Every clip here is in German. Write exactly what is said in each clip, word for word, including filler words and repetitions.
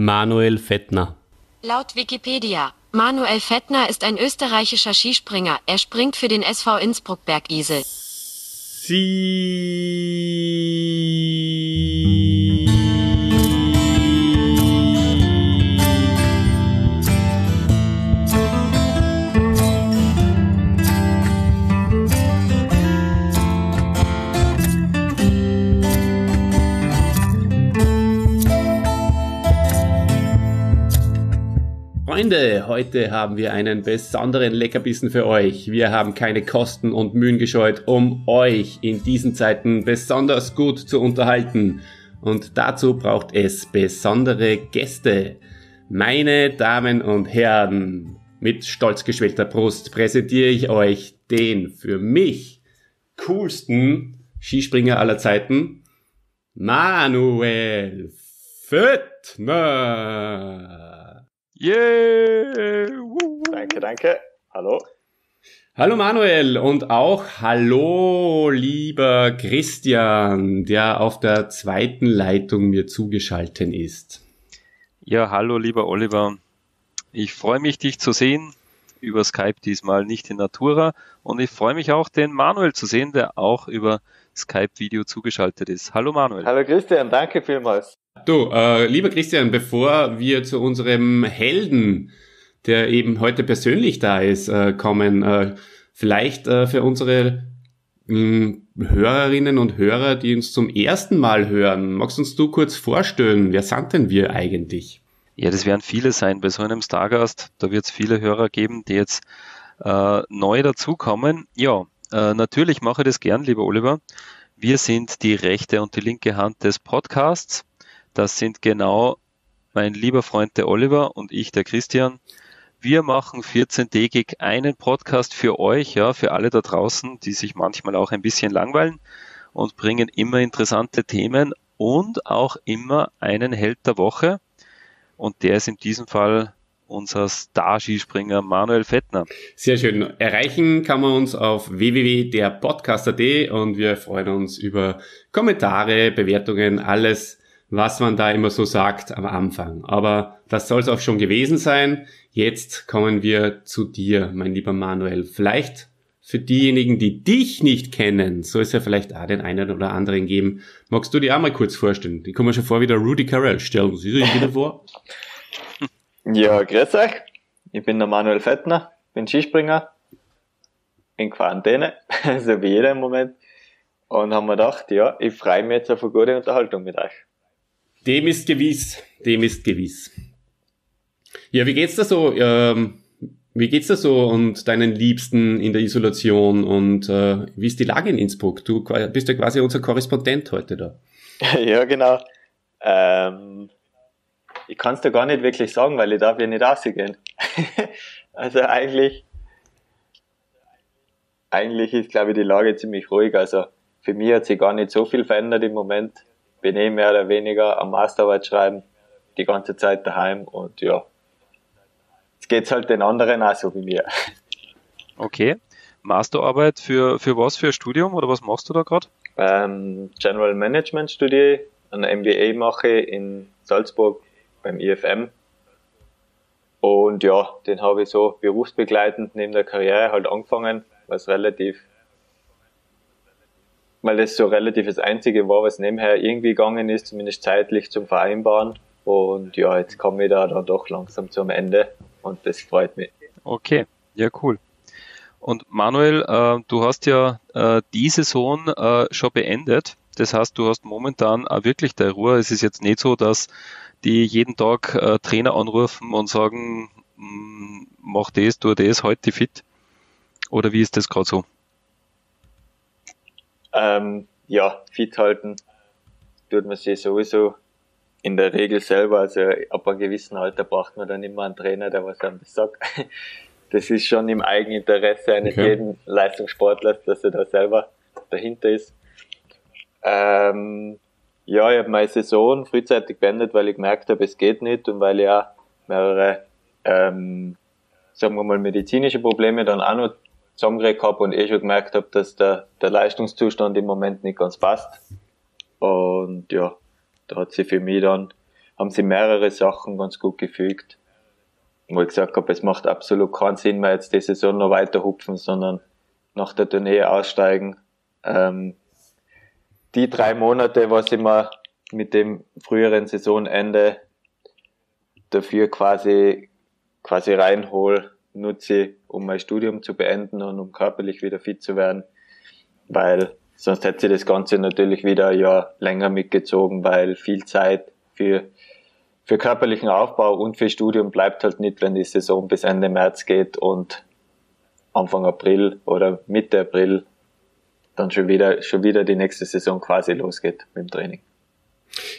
Manuel Fettner. Laut Wikipedia, Manuel Fettner ist ein österreichischer Skispringer. Er springt für den S V Innsbruck-Bergisel. Sie... Freunde, heute haben wir einen besonderen Leckerbissen für euch. Wir haben keine Kosten und Mühen gescheut, um euch in diesen Zeiten besonders gut zu unterhalten. Und dazu braucht es besondere Gäste. Meine Damen und Herren, mit stolz geschwellter Brust präsentiere ich euch den für mich coolsten Skispringer aller Zeiten, Manuel Fettner. Yeah! Woo. Danke, danke. Hallo. Hallo Manuel und auch hallo lieber Christian, der auf der zweiten Leitung mir zugeschaltet ist. Ja, hallo lieber Oliver. Ich freue mich, dich zu sehen, über Skype diesmal, nicht in Natura. Und ich freue mich auch, den Manuel zu sehen, der auch über Skype-Video zugeschaltet ist. Hallo Manuel. Hallo Christian, danke vielmals. Du, äh, lieber Christian, bevor wir zu unserem Helden, der eben heute persönlich da ist, äh, kommen, äh, vielleicht äh, für unsere mh, Hörerinnen und Hörer, die uns zum ersten Mal hören, magst uns du kurz vorstellen, wer sind denn wir eigentlich? Ja, das werden viele sein. Bei so einem Stargast, da wird es viele Hörer geben, die jetzt äh, neu dazukommen. Ja, äh, natürlich mache ich das gern, lieber Oliver. Wir sind die rechte und die linke Hand des Podcasts. Das sind genau mein lieber Freund der Oliver und ich, der Christian. Wir machen vierzehntägig einen Podcast für euch, ja, für alle da draußen, die sich manchmal auch ein bisschen langweilen, und bringen immer interessante Themen und auch immer einen Held der Woche. Und der ist in diesem Fall unser Star-Skispringer Manuel Fettner. Sehr schön. Erreichen kann man uns auf w w w punkt der podcast punkt a t und wir freuen uns über Kommentare, Bewertungen, alles, was man da immer so sagt am Anfang. Aber das soll es auch schon gewesen sein. Jetzt kommen wir zu dir, mein lieber Manuel. Vielleicht für diejenigen, die dich nicht kennen, soll es ja vielleicht auch den einen oder anderen geben. Magst du dir auch mal kurz vorstellen? Die kommen schon vor wie der Rudy Carell. Stellen Sie sich wieder vor. Ja, grüß euch. Ich bin der Manuel Fettner, bin Skispringer, in Quarantäne, so wie jeder im Moment. Und haben mir gedacht, ja, ich freue mich jetzt auf eine gute Unterhaltung mit euch. Dem ist gewiss, dem ist gewiss. Ja, wie geht's da so, ähm, wie geht's da so und deinen Liebsten in der Isolation und äh, wie ist die Lage in Innsbruck? Du bist ja quasi unser Korrespondent heute da. Ja, genau. Ähm, ich kann's dir gar nicht wirklich sagen, weil ich darf ja nicht rausgehen. Also eigentlich, eigentlich ist, glaube ich, die Lage ziemlich ruhig. Also für mich hat sich gar nicht so viel verändert im Moment. Bin eh mehr oder weniger am Masterarbeit schreiben, die ganze Zeit daheim und ja, jetzt geht's halt den anderen auch so wie mir. Okay, Masterarbeit für, für was, für ein Studium oder was machst du da gerade? Ähm, General Management studiere ich, ein M B A mache ich in Salzburg beim I F M und ja, den habe ich so berufsbegleitend neben der Karriere halt angefangen, was relativ... weil das so relativ das Einzige war, was nebenher irgendwie gegangen ist, zumindest zeitlich zum Vereinbaren. Und ja, jetzt komme ich da dann doch langsam zum Ende und das freut mich. Okay, ja cool. Und Manuel, äh, du hast ja äh, die Saison äh, schon beendet. Das heißt, du hast momentan auch wirklich deine Ruhe. Es ist jetzt nicht so, dass die jeden Tag äh, Trainer anrufen und sagen, mach das, tu das, halt dich fit. Oder wie ist das gerade so? Ähm, ja, fit halten tut man sich sowieso in der Regel selber, also ab einem gewissen Alter braucht man dann immer einen Trainer, der was anderes sagt. Das ist schon im Eigeninteresse eines okay. jeden Leistungssportlers, dass er da selber dahinter ist. Ähm, ja, ich habe meine Saison frühzeitig beendet, weil ich gemerkt habe, es geht nicht und weil ich auch mehrere, ähm, sagen wir mal, medizinische Probleme dann auch noch zusammengeregt habe und eh schon gemerkt habe, dass der, der Leistungszustand im Moment nicht ganz passt. Und ja, da hat sich für mich dann haben sich mehrere Sachen ganz gut gefügt, wo ich gesagt habe, es macht absolut keinen Sinn mehr, jetzt die Saison noch weiter hupfen, sondern nach der Tournee aussteigen. Ähm, die drei Monate, was ich mir mit dem früheren Saisonende dafür quasi, quasi reinhole, nutze ich, um mein Studium zu beenden und um körperlich wieder fit zu werden, weil sonst hätte sich das Ganze natürlich wieder ein Jahr länger mitgezogen, weil viel Zeit für, für körperlichen Aufbau und für Studium bleibt halt nicht, wenn die Saison bis Ende März geht und Anfang April oder Mitte April dann schon wieder, schon wieder die nächste Saison quasi losgeht mit dem Training.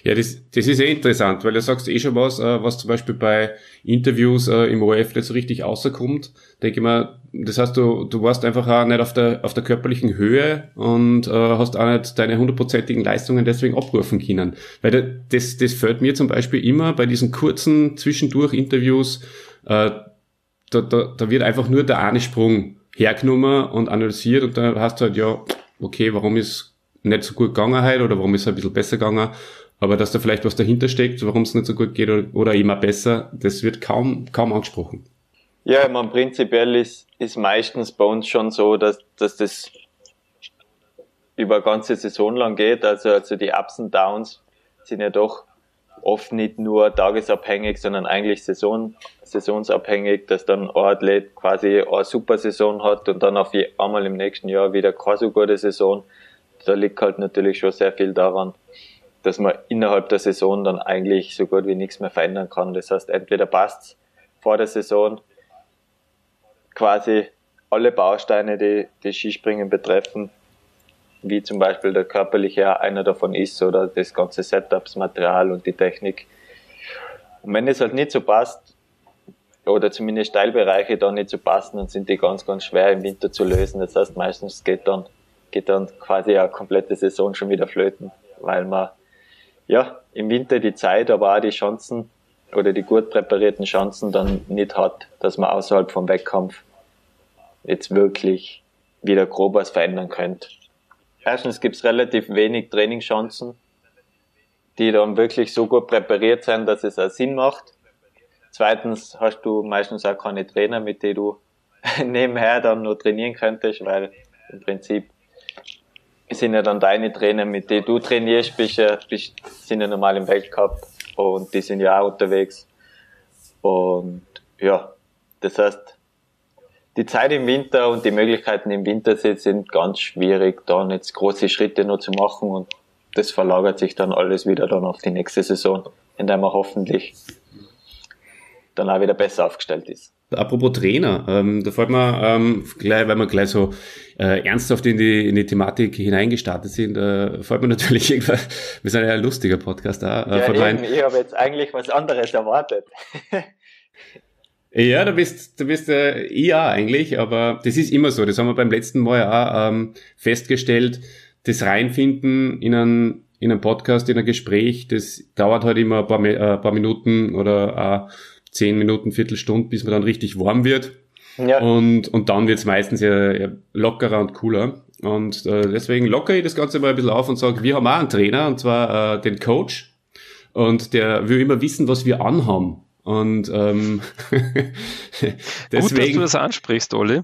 Ja, das, das ist eh interessant, weil du sagst eh schon was, äh, was zum Beispiel bei Interviews äh, im O R F nicht so richtig rauskommt. Denke ich mal, das heißt, du, du warst einfach auch nicht auf der, auf der körperlichen Höhe und äh, hast auch nicht deine hundertprozentigen Leistungen deswegen abrufen können. Weil das, das fällt mir zum Beispiel immer bei diesen kurzen Zwischendurch-Interviews, äh, da, da, da wird einfach nur der eine Sprung hergenommen und analysiert und dann hast du halt, ja, okay, warum ist nicht so gut gegangen heute oder warum ist es ein bisschen besser gegangen, aber dass da vielleicht was dahinter steckt, warum es nicht so gut geht oder, oder immer besser, das wird kaum, kaum angesprochen. Ja, ich meine, prinzipiell ist, ist meistens bei uns schon so, dass, dass das über eine ganze Saison lang geht, also, also die Ups und Downs sind ja doch oft nicht nur tagesabhängig, sondern eigentlich Saison, saisonsabhängig, dass dann ein Athlet quasi eine super Saison hat und dann auf einmal im nächsten Jahr wieder keine so gute Saison. Da liegt halt natürlich schon sehr viel daran, dass man innerhalb der Saison dann eigentlich so gut wie nichts mehr verändern kann. Das heißt, entweder passt vor der Saison quasi alle Bausteine, die, die Skispringen betreffen, wie zum Beispiel der körperliche einer davon ist oder das ganze Setup, das Material und die Technik. Und wenn es halt nicht so passt oder zumindest Teilbereiche da nicht so passen, dann sind die ganz, ganz schwer im Winter zu lösen. Das heißt, meistens geht dann geht dann quasi eine komplette Saison schon wieder flöten, weil man ja im Winter die Zeit, aber auch die Chancen oder die gut präparierten Chancen dann nicht hat, dass man außerhalb vom Wettkampf jetzt wirklich wieder grob was verändern könnte. Erstens gibt es relativ wenig Trainingschancen, die dann wirklich so gut präpariert sind, dass es auch Sinn macht. Zweitens hast du meistens auch keine Trainer, mit denen du nebenher dann nur trainieren könntest, weil im Prinzip sind ja dann deine Trainer, mit denen du trainierst, bist, bist, sind ja normal im Weltcup und die sind ja auch unterwegs. Und ja, das heißt, die Zeit im Winter und die Möglichkeiten im Winter sind ganz schwierig, da jetzt große Schritte noch zu machen und das verlagert sich dann alles wieder dann auf die nächste Saison, in der man hoffentlich dann auch wieder besser aufgestellt ist. Apropos Trainer, ähm, da fällt mir ähm, gleich, weil wir gleich so äh, ernsthaft in die, in die Thematik hineingestartet sind, äh, fällt mir natürlich irgendwann, wir sind ja ein lustiger Podcast da. Äh, ja, eben, ich habe jetzt eigentlich was anderes erwartet. Ja, du bist, du bist äh, ich auch eigentlich, aber das ist immer so, das haben wir beim letzten Mal auch ähm, festgestellt, das Reinfinden in einen, in einen Podcast, in ein Gespräch, das dauert halt immer ein paar, äh, paar Minuten oder äh, zehn Minuten, Viertelstunde, bis man dann richtig warm wird. Ja. Und, und dann wird's meistens ja, ja lockerer und cooler. Und äh, deswegen lockere ich das Ganze mal ein bisschen auf und sage, wir haben auch einen Trainer, und zwar äh, den Coach. Und der will immer wissen, was wir anhaben. Und ähm, deswegen, gut, dass du das ansprichst, Olli.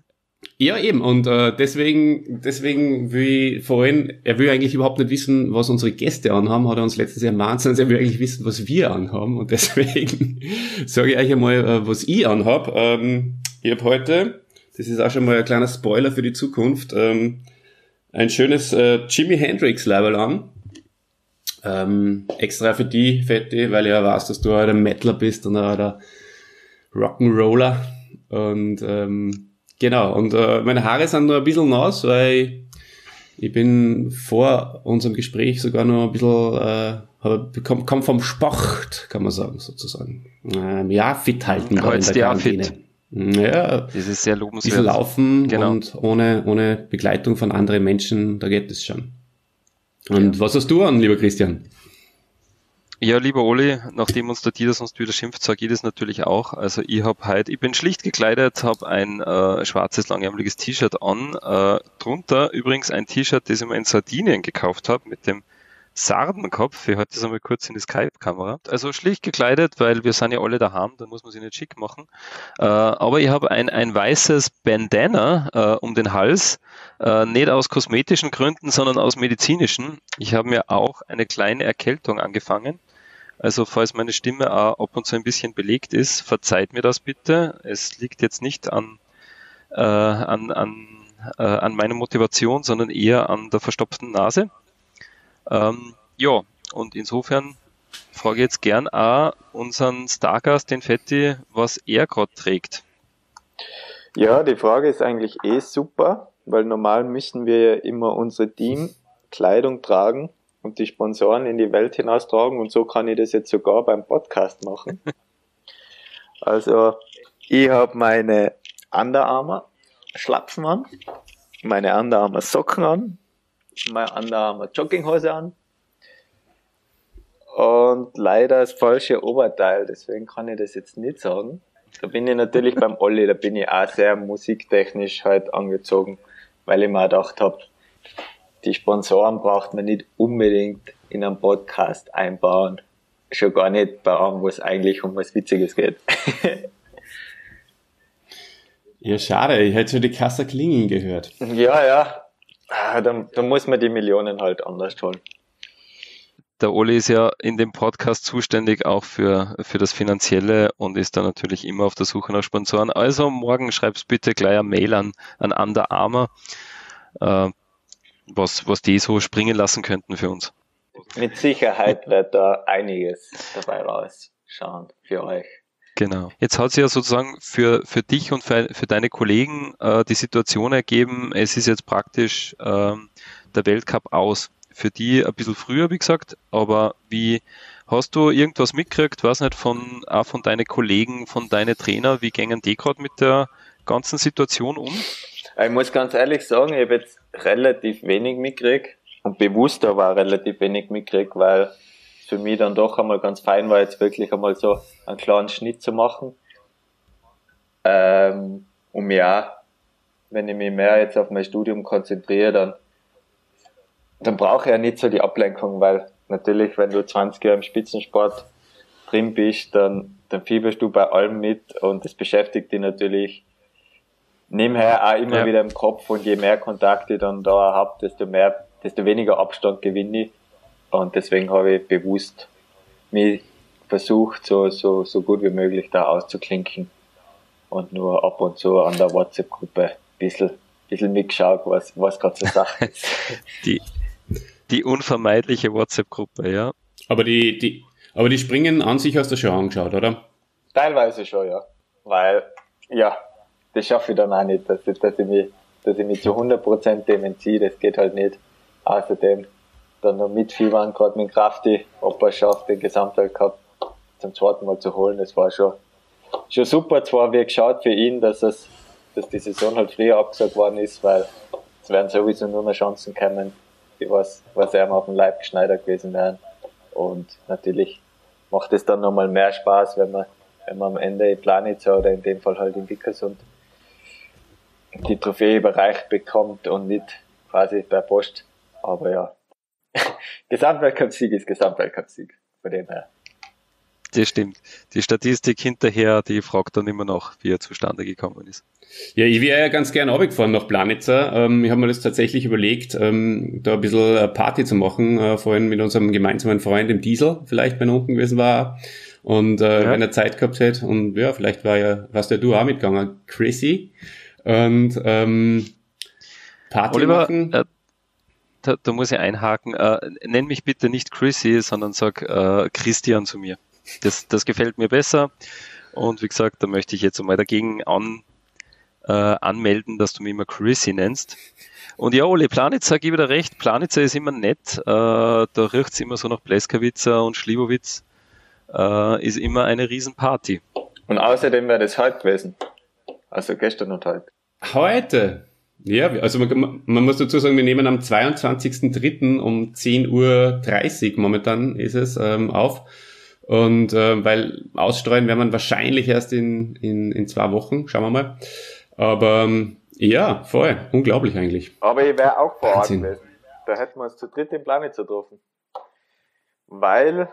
Ja, eben. Und äh, deswegen, deswegen will ich vor allem, er will eigentlich überhaupt nicht wissen, was unsere Gäste anhaben, hat er uns letztens ermahnt, sondern er will eigentlich wissen, was wir anhaben. Und deswegen sage ich euch einmal, äh, was ich anhab. Ähm, ich habe heute, das ist auch schon mal ein kleiner Spoiler für die Zukunft, ähm, ein schönes äh, Jimi Hendrix-Label an. Ähm, extra für die, Fetti, weil ich ja weiß, dass du auch der Metaler bist und auch der Rock'n'Roller. Und ähm, Genau, und äh, meine Haare sind noch ein bisschen nass, weil ich bin vor unserem Gespräch sogar noch ein bisschen, äh, komme komm vom Sport, kann man sagen, sozusagen. Ähm, ja, fit halten. Heute ist die auch fit. Ja, das ist sehr lobenswert. Ein bisschen laufen, genau. Und ohne, ohne Begleitung von anderen Menschen, da geht es schon. Und ja. Was hast du an, lieber Christian? Ja, lieber Oli, nachdem uns der Dieter sonst wieder schimpft, sage ich das natürlich auch. Also ich hab heute, ich bin schlicht gekleidet, habe ein äh, schwarzes, langärmeliges T-Shirt an. Äh, drunter übrigens ein T-Shirt, das ich mir in Sardinien gekauft habe, mit dem Sardenkopf. Ich halte das einmal kurz in die Skype-Kamera. Also schlicht gekleidet, weil wir sind ja alle daheim, da muss man sich nicht schick machen. Äh, aber ich habe ein, ein weißes Bandana äh, um den Hals, äh, nicht aus kosmetischen Gründen, sondern aus medizinischen. Ich habe mir auch eine kleine Erkältung angefangen. Also falls meine Stimme auch ab und zu ein bisschen belegt ist, verzeiht mir das bitte. Es liegt jetzt nicht an, äh, an, an, äh, an meiner Motivation, sondern eher an der verstopften Nase. Ähm, ja, und insofern frage ich jetzt gern auch unseren Stargast, den Fetti, was er gerade trägt. Ja, die Frage ist eigentlich eh super, weil normal müssen wir ja immer unsere Teamkleidung tragen und die Sponsoren in die Welt hinaus tragen, und so kann ich das jetzt sogar beim Podcast machen. Also, ich habe meine Under Armour Schlapfen an, meine Under Armour Socken an, meine Under Armour Jogginghose an und leider das falsche Oberteil, deswegen kann ich das jetzt nicht sagen. Da bin ich natürlich beim Olli, da bin ich auch sehr musiktechnisch halt angezogen, weil ich mir auch gedacht habe, die Sponsoren braucht man nicht unbedingt in einem Podcast einbauen, schon gar nicht bei einem, wo es eigentlich um was Witziges geht. Ja, schade, ich hätte schon die Kasse klingeln gehört. Ja, ja. Dann, dann muss man die Millionen halt anders holen. Der Oli ist ja in dem Podcast zuständig auch für, für das Finanzielle und ist da natürlich immer auf der Suche nach Sponsoren. Also morgen schreib's bitte gleich eine Mail an, an Under Armour, äh, was, was die so springen lassen könnten für uns. Mit Sicherheit wird da einiges dabei rausschauen für euch. Genau. Jetzt hat sich ja sozusagen für, für dich und für, für deine Kollegen äh, die Situation ergeben, es ist jetzt praktisch ähm, der Weltcup aus. Für die ein bisschen früher, wie gesagt, aber wie hast du irgendwas mitgekriegt, weiß nicht, von, auch von deinen Kollegen, von deinen Trainer, wie gängen die gerade mit der ganzen Situation um? Ich muss ganz ehrlich sagen, ich habe jetzt relativ wenig mitgekriegt und bewusst aber auch relativ wenig mitgekriegt, weil für mich dann doch einmal ganz fein war, jetzt wirklich einmal so einen klaren Schnitt zu machen. Ähm, und ja, wenn ich mich mehr jetzt auf mein Studium konzentriere, dann, dann brauche ich ja nicht so die Ablenkung, weil natürlich, wenn du zwanzig Jahre im Spitzensport drin bist, dann, dann fieberst du bei allem mit und das beschäftigt dich natürlich nebenher auch immer ja. wieder im Kopf, und je mehr Kontakte ich dann da habe, desto mehr, desto weniger Abstand gewinne ich. Und deswegen habe ich bewusst mich versucht, so, so, so gut wie möglich da auszuklinken und nur ab und zu an der WhatsApp-Gruppe ein bisschen, bisschen mitgeschaut, was, was gerade zur Sache ist. Die, die unvermeidliche WhatsApp-Gruppe, ja. Aber die, die, aber die Springen an sich hast du schon angeschaut, oder? Teilweise schon, ja. Weil, ja, das schaffe ich dann auch nicht, dass ich, dass ich, mich, dass ich mich zu hundert Prozent dem entziehe, das geht halt nicht. Außerdem dann noch mitfiebern, gerade mit Krafti, ob er schafft, den Gesamtweltcup zum zweiten Mal zu holen. Das war schon, schon super. Zwar wie geschaut für ihn, dass, es, dass die Saison halt früher abgesagt worden ist, weil es werden sowieso nur mehr Chancen kommen, die was, was er auf dem Leib geschneidert gewesen wären. Und natürlich macht es dann nochmal mehr Spaß, wenn man, wenn man am Ende in Planica oder in dem Fall halt in Vikersund die Trophäe überreicht bekommt und nicht quasi per Post. Aber ja, Gesamtweltcup-Sieg ist Gesamtweltcup-Sieg, von dem her. Das stimmt. Die Statistik hinterher, die fragt dann immer noch, wie er zustande gekommen ist. Ja, ich wäre ja ganz gern runtergefahren nach Planitzer. Ähm, ich habe mir das tatsächlich überlegt, ähm, da ein bisschen Party zu machen, äh, vorhin mit unserem gemeinsamen Freund im Diesel, vielleicht mein Onkel gewesen war, und äh, ja. wenn er Zeit gehabt hätte, und ja, vielleicht war ja, warst ja du auch mitgegangen, Chrissy, und ähm, Party Oliver, machen. Äh, Da, da muss ich einhaken. Äh, nenn mich bitte nicht Chrissy, sondern sag äh, Christian zu mir. Das, das gefällt mir besser. Und wie gesagt, da möchte ich jetzt einmal dagegen an, äh, anmelden, dass du mich immer Chrissy nennst. Und ja, Ole, Planitzer, gebe ich dir recht. Planitzer ist immer nett. Äh, da riecht es immer so nach Pleskawitzer und Schliwowitz. Äh, ist immer eine Riesenparty. Und außerdem wäre das heute gewesen. Also gestern und heute. Heute? Ja, also man, man muss dazu sagen, wir nehmen am zweiundzwanzigsten dritten um zehn Uhr dreißig momentan ist es ähm, auf, und äh, weil ausstreuen werden wir wahrscheinlich erst in, in, in zwei Wochen, schauen wir mal, aber ähm, ja, voll, unglaublich eigentlich. Aber ich wäre auch vor Ort gewesen, da hätten wir uns zu dritt im Planet getroffen. weil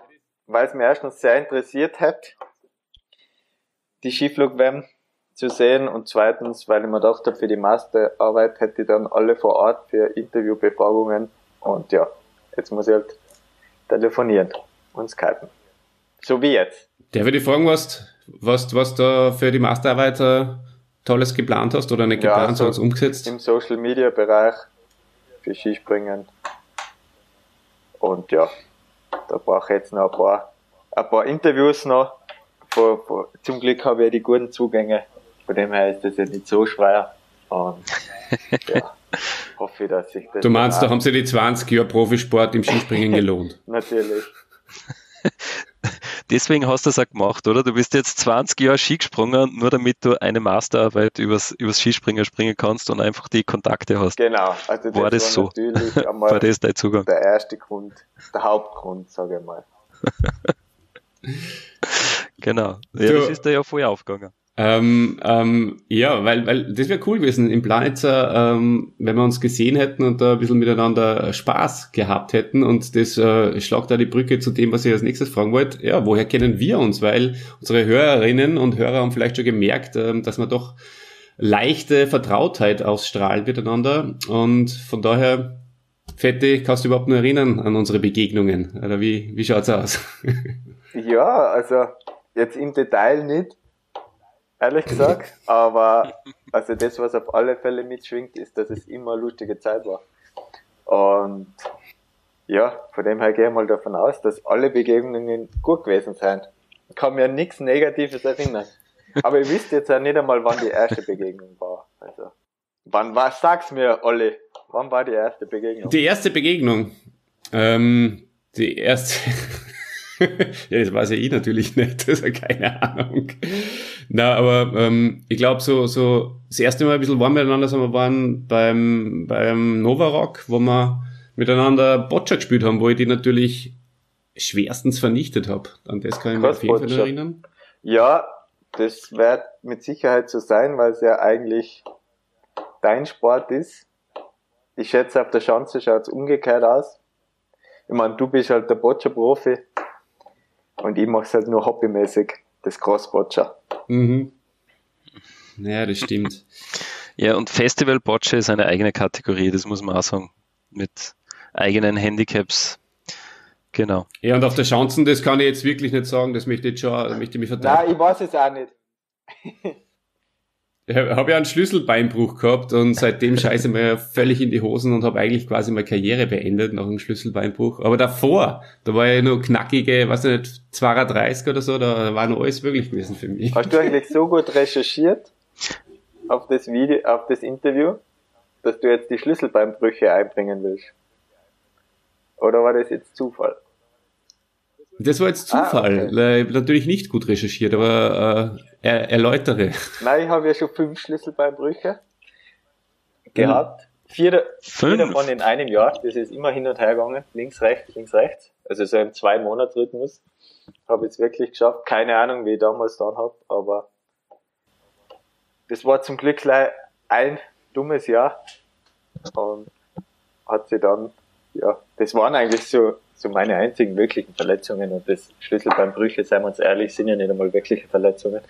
es mich erstens sehr interessiert hat, die Skiflug-W M zu sehen, und zweitens, weil ich mir gedacht habe, für die Masterarbeit hätte ich dann alle vor Ort für Interviewbefragungen, und ja, jetzt muss ich halt telefonieren und skypen. So wie jetzt. Darf ich dich fragen, was, was, was du für die Masterarbeit äh, Tolles geplant hast oder nicht geplant, ja, so sondern umgesetzt? Im Social-Media-Bereich für Skispringen. Und ja, da brauche ich jetzt noch ein paar, ein paar Interviews noch. Vor, vor, zum Glück habe ich ja die guten Zugänge, von dem her ist das ja nicht so schwer. Und ja, hoffe, dass ich das... Du meinst, da haben sie die zwanzig Jahre Profisport im Skispringen gelohnt. Natürlich. Deswegen hast du es auch gemacht, oder? Du bist jetzt zwanzig Jahre Ski gesprungen, nur damit du eine Masterarbeit übers, übers Skispringen springen kannst und einfach die Kontakte hast. Genau. Also das war das war so? Natürlich einmal war das dein Zugang? Der erste Grund, der Hauptgrund, sage ich mal. Genau. Ja, du, das ist da ja voll aufgegangen. Ähm, ähm, ja, weil, weil das wäre cool gewesen im Planica, ähm, wenn wir uns gesehen hätten und da ein bisschen miteinander Spaß gehabt hätten, und das äh, schlagt da die Brücke zu dem, was ich als nächstes fragen wollte. Ja, woher kennen wir uns? Weil unsere Hörerinnen und Hörer haben vielleicht schon gemerkt, ähm, dass man doch leichte Vertrautheit ausstrahlt miteinander, und von daher, Fetti, kannst du überhaupt nur erinnern an unsere Begegnungen? Oder wie, wie schaut's aus? Ja, also jetzt im Detail nicht, ehrlich gesagt, aber also das, was auf alle Fälle mitschwingt, ist, dass es immer eine lustige Zeit war. Und ja, von dem her gehe ich mal davon aus, dass alle Begegnungen gut gewesen sind. Ich kann mir an nichts Negatives erinnern. Aber ihr wisst jetzt auch nicht einmal, wann die erste Begegnung war. Also, wann war, sag's mir, Olli, wann war die erste Begegnung? Die erste Begegnung? Ähm, die erste... Ja, das weiß ja ich natürlich nicht, also keine Ahnung. Na, aber ähm, ich glaube, so, so das erste Mal ein bisschen warm miteinander sind wir waren beim, beim Nova Rock, wo wir miteinander Boccia gespielt haben, wo ich die natürlich schwerstens vernichtet habe. An das kann ich mich auf jeden Fall erinnern. Ja, das wird mit Sicherheit so sein, weil es ja eigentlich dein Sport ist. Ich schätze, auf der Schanze schaut es umgekehrt aus. Ich meine, du bist halt der Boccia-Profi. Und ich mache es halt nur hobbymäßig, das Cross-Boccia. Mhm. Naja, das stimmt. Ja, und Festival-Boccia ist eine eigene Kategorie, das muss man auch sagen. Mit eigenen Handicaps. Genau. Ja, und auf der Schanzen, das kann ich jetzt wirklich nicht sagen, das möchte ich schon, das möchte ich mich verteidigen. Nein, ich weiß es auch nicht. Ich habe ja einen Schlüsselbeinbruch gehabt und seitdem scheiße ich mir völlig in die Hosen und habe eigentlich quasi meine Karriere beendet nach einem Schlüsselbeinbruch. Aber davor, da war ich nur knackige, weiß nicht, zweiunddreißig oder so, da war noch alles möglich gewesen für mich. Hast du eigentlich so gut recherchiert auf das Video, auf das Interview, dass du jetzt die Schlüsselbeinbrüche einbringen willst? Oder war das jetzt Zufall? Das war jetzt Zufall. Ah, okay. Ich habe natürlich nicht gut recherchiert, aber äh, er, erläutere. Nein, ich habe ja schon fünf Schlüsselbeinbrüche gehabt. Vier, vier davon in einem Jahr. Das ist immer hin und her gegangen. Links, rechts, links, rechts. Also so im Zwei-Monats-Rhythmus. Habe ich es wirklich geschafft. Keine Ahnung, wie ich damals dann habe, aber das war zum Glück gleich ein dummes Jahr. Und hat sie dann, ja, das waren eigentlich so so meine einzigen wirklichen Verletzungen, und das Schlüsselbeinbrüche, seien wir uns ehrlich, sind ja nicht einmal wirkliche Verletzungen.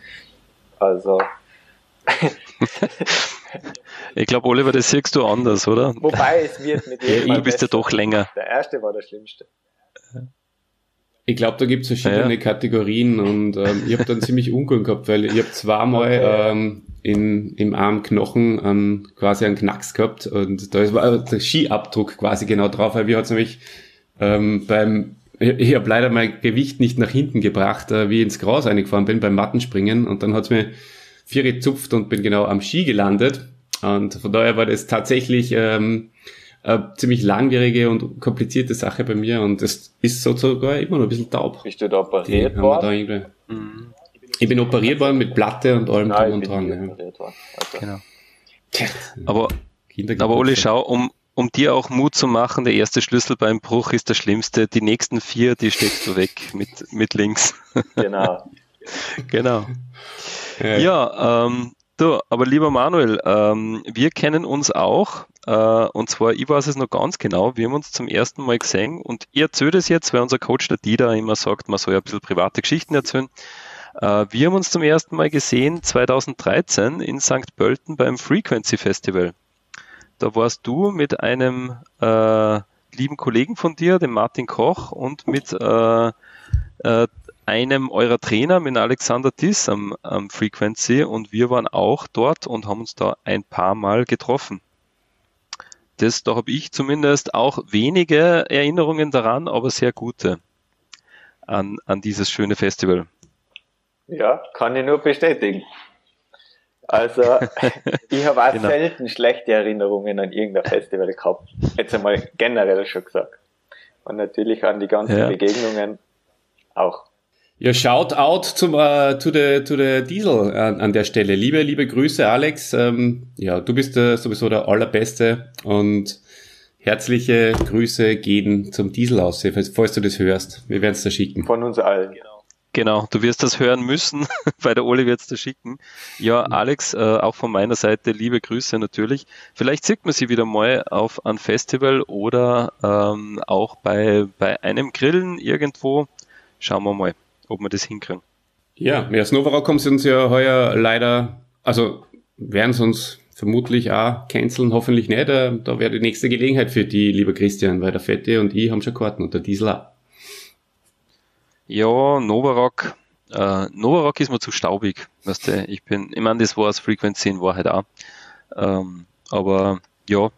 Also. Ich glaube, Oliver, das siehst du anders, oder? Wobei, es wird mit jedem ja, du bist ja doch länger. Der erste war der schlimmste. Ich glaube, da gibt es verschiedene ja. Kategorien, und ähm, ich habe dann ziemlich Unglück gehabt, weil ich habe zweimal okay. ähm, in, im Armknochen ähm, quasi einen Knacks gehabt, und da war der Skiabdruck quasi genau drauf, weil wir hat es nämlich Ähm, beim, ich, ich habe leider mein Gewicht nicht nach hinten gebracht, äh, wie ich ins Gras reingefahren bin beim Mattenspringen, und dann hat es mir vier gezupft und bin genau am Ski gelandet, und von daher war das tatsächlich ähm, eine ziemlich langwierige und komplizierte Sache bei mir, und es ist sogar immer noch ein bisschen taub. Bist du da operiert worden? Da mhm. Ich bin operiert worden mit Platte und allem drum und dran. Ja. Also. Genau. Aber, aber Oli, schau, um Um dir auch Mut zu machen, der erste Schlüsselbeinbruch ist der schlimmste. Die nächsten vier, die steckst du weg mit, mit links. Genau. Genau. Ja, ja ähm, du, aber lieber Manuel, ähm, wir kennen uns auch Uh, und zwar, ich weiß es noch ganz genau, wir haben uns zum ersten Mal gesehen und ich erzähle das jetzt, weil unser Coach, der Dieter, immer sagt, man soll ja ein bisschen private Geschichten erzählen. Uh, wir haben uns zum ersten Mal gesehen zweitausenddreizehn in Sankt Pölten beim Frequency Festival. Da warst du mit einem äh, lieben Kollegen von dir, dem Martin Koch, und mit äh, äh, einem eurer Trainer, mit Alexander Tiss am, am Frequency, und wir waren auch dort und haben uns da ein paar Mal getroffen. Das, da habe ich zumindest auch wenige Erinnerungen daran, aber sehr gute an, an dieses schöne Festival. Ja, kann ich nur bestätigen. Also ich habe auch genau. selten schlechte Erinnerungen an irgendein Festival gehabt. Jetzt einmal generell schon gesagt. Und natürlich an die ganzen ja. Begegnungen auch. Ja, Shoutout zum äh, to the, to the Diesel an, an der Stelle. Liebe, liebe Grüße, Alex. Ähm, ja, du bist äh, sowieso der Allerbeste, und herzliche Grüße gehen zum Diesel aus, falls du das hörst. Wir werden es da schicken. Von uns allen, genau. Genau, du wirst das hören müssen, weil der Oli wird es da schicken. Ja, Alex, äh, auch von meiner Seite liebe Grüße natürlich. Vielleicht sieht man sie wieder mal auf einem Festival oder ähm, auch bei, bei einem Grillen irgendwo. Schauen wir mal, ob wir das hinkriegen. Ja, ja, Nova Rock kommt uns ja heuer leider, also werden sie uns vermutlich auch canceln, hoffentlich nicht. Da, da wäre die nächste Gelegenheit für die, lieber Christian, weil der Fette und ich haben schon Karten und der Diesel auch. Ja, Nova Rock, äh, Nova Rock ist mir zu staubig, weißt du, ich bin, ich meine, das war das Frequency in Wahrheit auch, ähm, aber ja,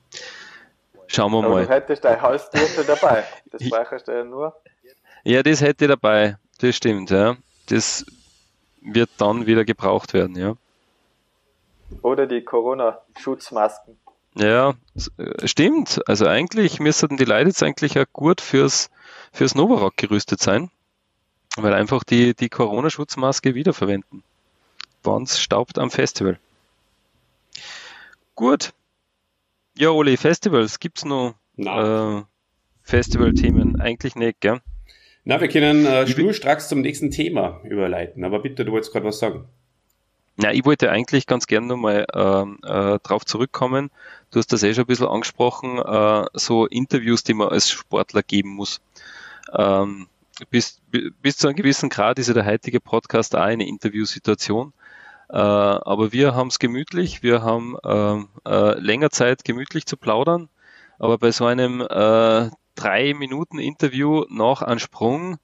schauen wir aber mal. Du hättest dein Haustier schon dabei, das speicherst du ja nur. Ja, das hätte ich dabei. Das stimmt, ja. Das wird dann wieder gebraucht werden, ja. Oder die Corona-Schutzmasken. Ja, stimmt. Also eigentlich müssten die Leute jetzt eigentlich auch gut fürs, fürs Nova Rock gerüstet sein, weil einfach die, die Corona-Schutzmaske wiederverwenden. Wann's staubt am Festival. Gut. Ja, Oli, Festivals. Gibt's noch äh, Festival-Themen? Eigentlich nicht, gell? Na, wir können äh, schnurstracks zum nächsten Thema überleiten, aber bitte, du wolltest gerade was sagen. Na, ich wollte eigentlich ganz gerne nochmal äh, äh, drauf zurückkommen. Du hast das eh schon ein bisschen angesprochen, äh, so Interviews, die man als Sportler geben muss. Ähm, bis, bis zu einem gewissen Grad ist ja der heutige Podcast auch eine Interviewsituation, äh, aber wir haben es gemütlich, wir haben äh, äh, länger Zeit gemütlich zu plaudern, aber bei so einem äh, drei Minuten Interview nach einem Sprung.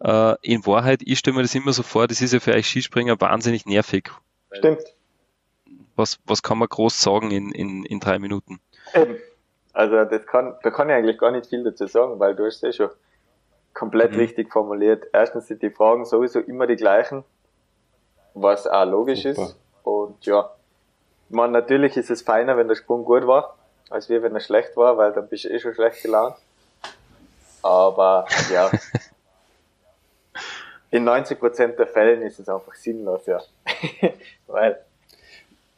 Äh, in Wahrheit, ich stelle mir das immer so vor, das ist ja für euch Skispringer wahnsinnig nervig. Stimmt. Was, was kann man groß sagen in, in, in drei Minuten? Eben. Also das kann, da kann ich eigentlich gar nicht viel dazu sagen, weil du hast es ja schon komplett mhm. richtig formuliert. Erstens sind die Fragen sowieso immer die gleichen, was auch logisch Super. ist. Und ja, man, natürlich ist es feiner, wenn der Sprung gut war, als wir, wenn er schlecht war, weil dann bist du eh schon schlecht gelaunt. Aber ja, in neunzig Prozent der Fällen ist es einfach sinnlos, ja. Weil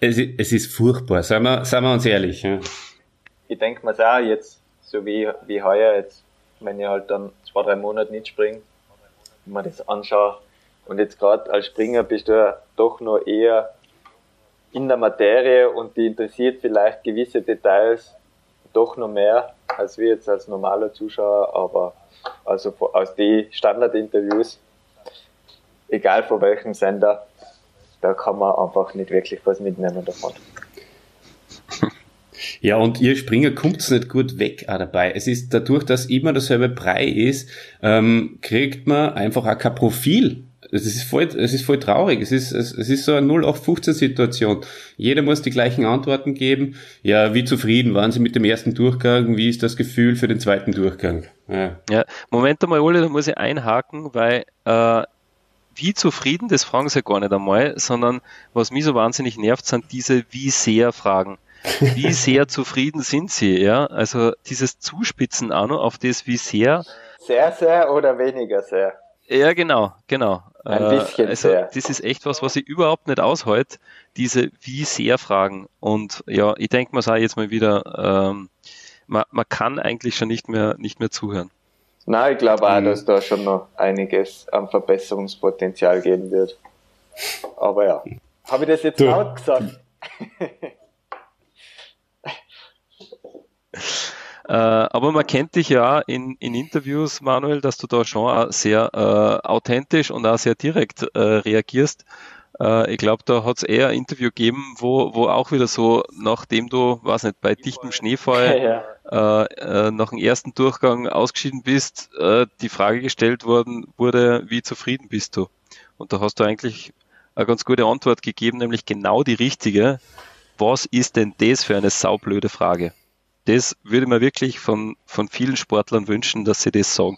es, es ist furchtbar, seien wir, seien wir uns ehrlich. Ja. Ich denke mir es auch jetzt, so wie, wie heuer, jetzt, wenn ich halt dann zwei, drei Monate nicht springe, wenn man das anschaut. Und jetzt gerade als Springer bist du ja doch noch eher in der Materie und die interessiert vielleicht gewisse Details doch noch mehr als wir jetzt als normaler Zuschauer, aber also aus den Standardinterviews, egal von welchem Sender, da kann man einfach nicht wirklich was mitnehmen davon. Ja, und ihr Springer kommt's nicht gut weg auch dabei. Es ist dadurch, dass immer derselbe Brei ist, ähm, kriegt man einfach auch kein Profil. Es ist voll, es ist voll traurig. Es ist, es, es ist so eine null acht fünfzehn Situation. Jeder muss die gleichen Antworten geben. Ja, wie zufrieden waren Sie mit dem ersten Durchgang? Wie ist das Gefühl für den zweiten Durchgang? Ja, ja, Moment einmal, Ole, da muss ich einhaken, weil äh, wie zufrieden, das fragen Sie ja gar nicht einmal, sondern was mich so wahnsinnig nervt, sind diese wie sehr Fragen. Wie sehr zufrieden sind Sie? Ja, also dieses Zuspitzen auch noch auf das wie sehr. Sehr, sehr oder weniger sehr. Ja, genau, genau. Ein bisschen also, sehr. Das ist echt was, was ich überhaupt nicht aushalte, diese Wie-Sehr-Fragen. Und ja, ich denke, man sei jetzt mal wieder, ähm, man, man kann eigentlich schon nicht mehr, nicht mehr zuhören. Nein, ich glaube auch, mhm. dass da schon noch einiges an Verbesserungspotenzial geben wird. Aber ja, habe ich das jetzt laut gesagt? Äh, aber man kennt dich ja in, in Interviews, Manuel, dass du da schon auch sehr äh, authentisch und auch sehr direkt äh, reagierst. Äh, ich glaube, da hat es eher ein Interview gegeben, wo, wo auch wieder so, nachdem du, weiß nicht, bei dichtem Schneefall ja, ja. Äh, äh, nach dem ersten Durchgang ausgeschieden bist, äh, die Frage gestellt worden wurde, wie zufrieden bist du? Und da hast du eigentlich eine ganz gute Antwort gegeben, nämlich genau die richtige. Was ist denn das für eine saublöde Frage? Das würde man wirklich von, von vielen Sportlern wünschen, dass sie das sagen.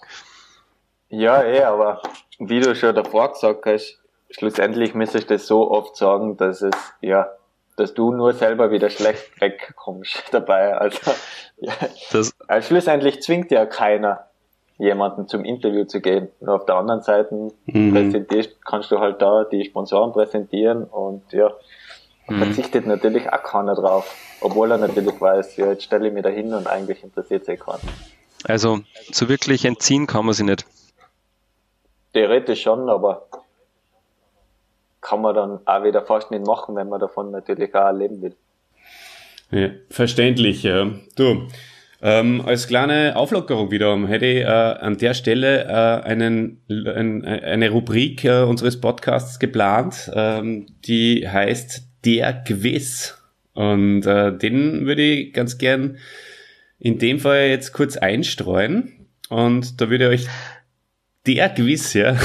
Ja, eh, aber wie du schon davor gesagt hast, schlussendlich müsste ich das so oft sagen, dass es, ja, dass du nur selber wieder schlecht wegkommst dabei. Also, ja. das also schlussendlich zwingt ja keiner, jemanden zum Interview zu gehen. Nur auf der anderen Seite mhm. präsentierst, kannst du halt da die Sponsoren präsentieren und ja, mhm. verzichtet natürlich auch keiner drauf. Obwohl er natürlich weiß, ja, jetzt stelle ich mich da hin und eigentlich interessiert es eh keinen. Also, so wirklich entziehen kann man sie nicht? Theoretisch schon, aber kann man dann auch wieder fast nicht machen, wenn man davon natürlich auch leben will. Ja, verständlich, ja. Du, ähm, als kleine Auflockerung wiederum hätte ich äh, an der Stelle äh, einen, ein, eine Rubrik äh, unseres Podcasts geplant, ähm, die heißt Der Quiz. Und äh, den würde ich ganz gern in dem Fall jetzt kurz einstreuen. Und da würde ich euch der Quiz, ja.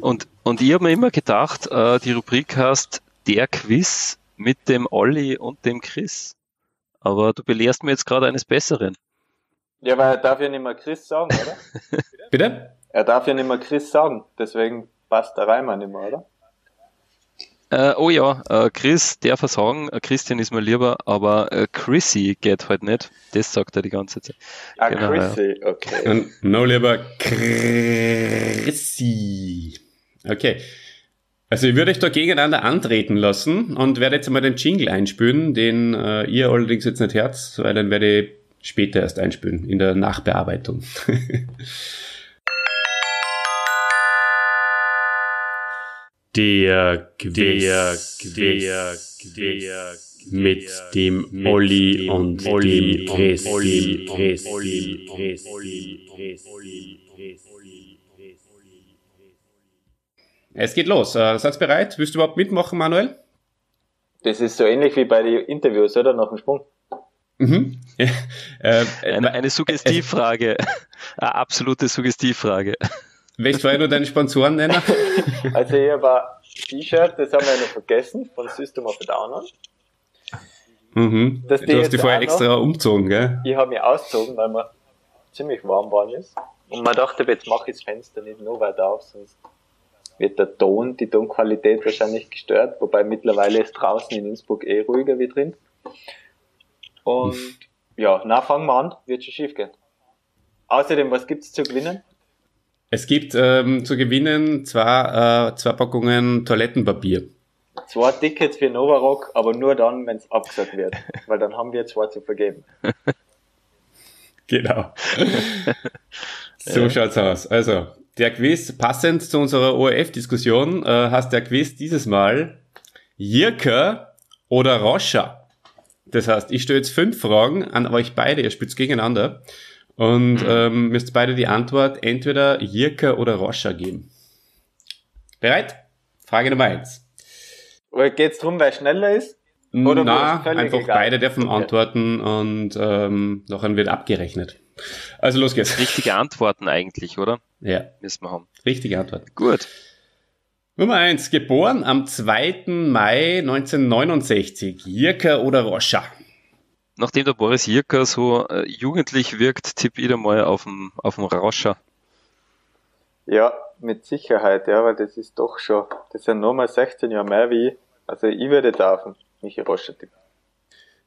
Und, und ich habe mir immer gedacht, äh, die Rubrik heißt Der Quiz mit dem Olli und dem Chris. Aber du belehrst mir jetzt gerade eines Besseren. Ja, weil er darf ja nicht mehr Chris sagen, oder? Bitte? Bitte? Er darf ja nicht mehr Chris sagen, deswegen passt der Reimer nicht mehr, oder? Äh, oh ja, äh, Chris darf er sagen, äh, Christian ist mir lieber, aber äh, Chrissy geht halt nicht. Das sagt er die ganze Zeit. Ah, genau, Chrissy, ja. Okay. Und no lieber Chrissy. Okay. Also ich würde euch da gegeneinander antreten lassen und werde jetzt mal den Jingle einspülen, den äh, ihr allerdings jetzt nicht hört, weil dann werde ich später erst einspülen, in der Nachbearbeitung. Der Quiz, der Quiz, mit dem Olli und dem Chris. Es geht los. Seid ihr bereit? Willst du überhaupt mitmachen, Manuel? Das ist so ähnlich wie bei den Interviews, oder? Nach dem Sprung. Mhm. äh, eine, eine Suggestivfrage. Eine absolute Suggestivfrage. Willst du vorher nur deine Sponsoren nennen? Also hier war T-Shirt, das haben wir ja noch vergessen, von System of a Down. Mhm. Du hast die vorher extra noch umzogen, gell? Ich habe mich ausgezogen, weil wir ziemlich warm waren jetzt. Und man dachte, jetzt mache ich das Fenster nicht noch weiter auf, sonst wird der Ton, die Tonqualität wahrscheinlich gestört. Wobei mittlerweile ist draußen in Innsbruck eh ruhiger wie drin. Und hm. ja, na, fangen wir an, wird schon schief gehen. Außerdem, was gibt's zu gewinnen? Es gibt ähm, zu gewinnen zwei, äh, zwei Packungen Toilettenpapier. Zwei Tickets für Nova Rock, aber nur dann, wenn es abgesagt wird. Weil dann haben wir zwei zu vergeben. Genau. So ja. Schaut's aus. Also, der Quiz, passend zu unserer O R F-Diskussion, äh, heißt der Quiz dieses Mal Jirka oder Rauscher. Das heißt, ich stelle jetzt fünf Fragen an euch beide, ihr spielt gegeneinander. Und ähm, müsst beide die Antwort entweder Jirka oder Rauscher geben. Bereit? Frage Nummer eins. Geht es darum, wer schneller ist? Oder na, einfach egal? Beide dürfen antworten und ähm, nachher wird abgerechnet. Also los geht's. Richtige Antworten eigentlich, oder? Ja. Müssen wir haben. Richtige Antworten. Gut. Nummer eins. Geboren am zweiten Mai neunzehnhundertneunundsechzig. Jirka oder Rauscher? Nachdem der Boris Jirka so äh, jugendlich wirkt, tippe ich da mal auf dem auf dem Rauscher. Ja, mit Sicherheit, ja, weil das ist doch schon, das sind nochmal sechzehn Jahre mehr wie ich. Also ich würde da auf mich Rauscher tippen.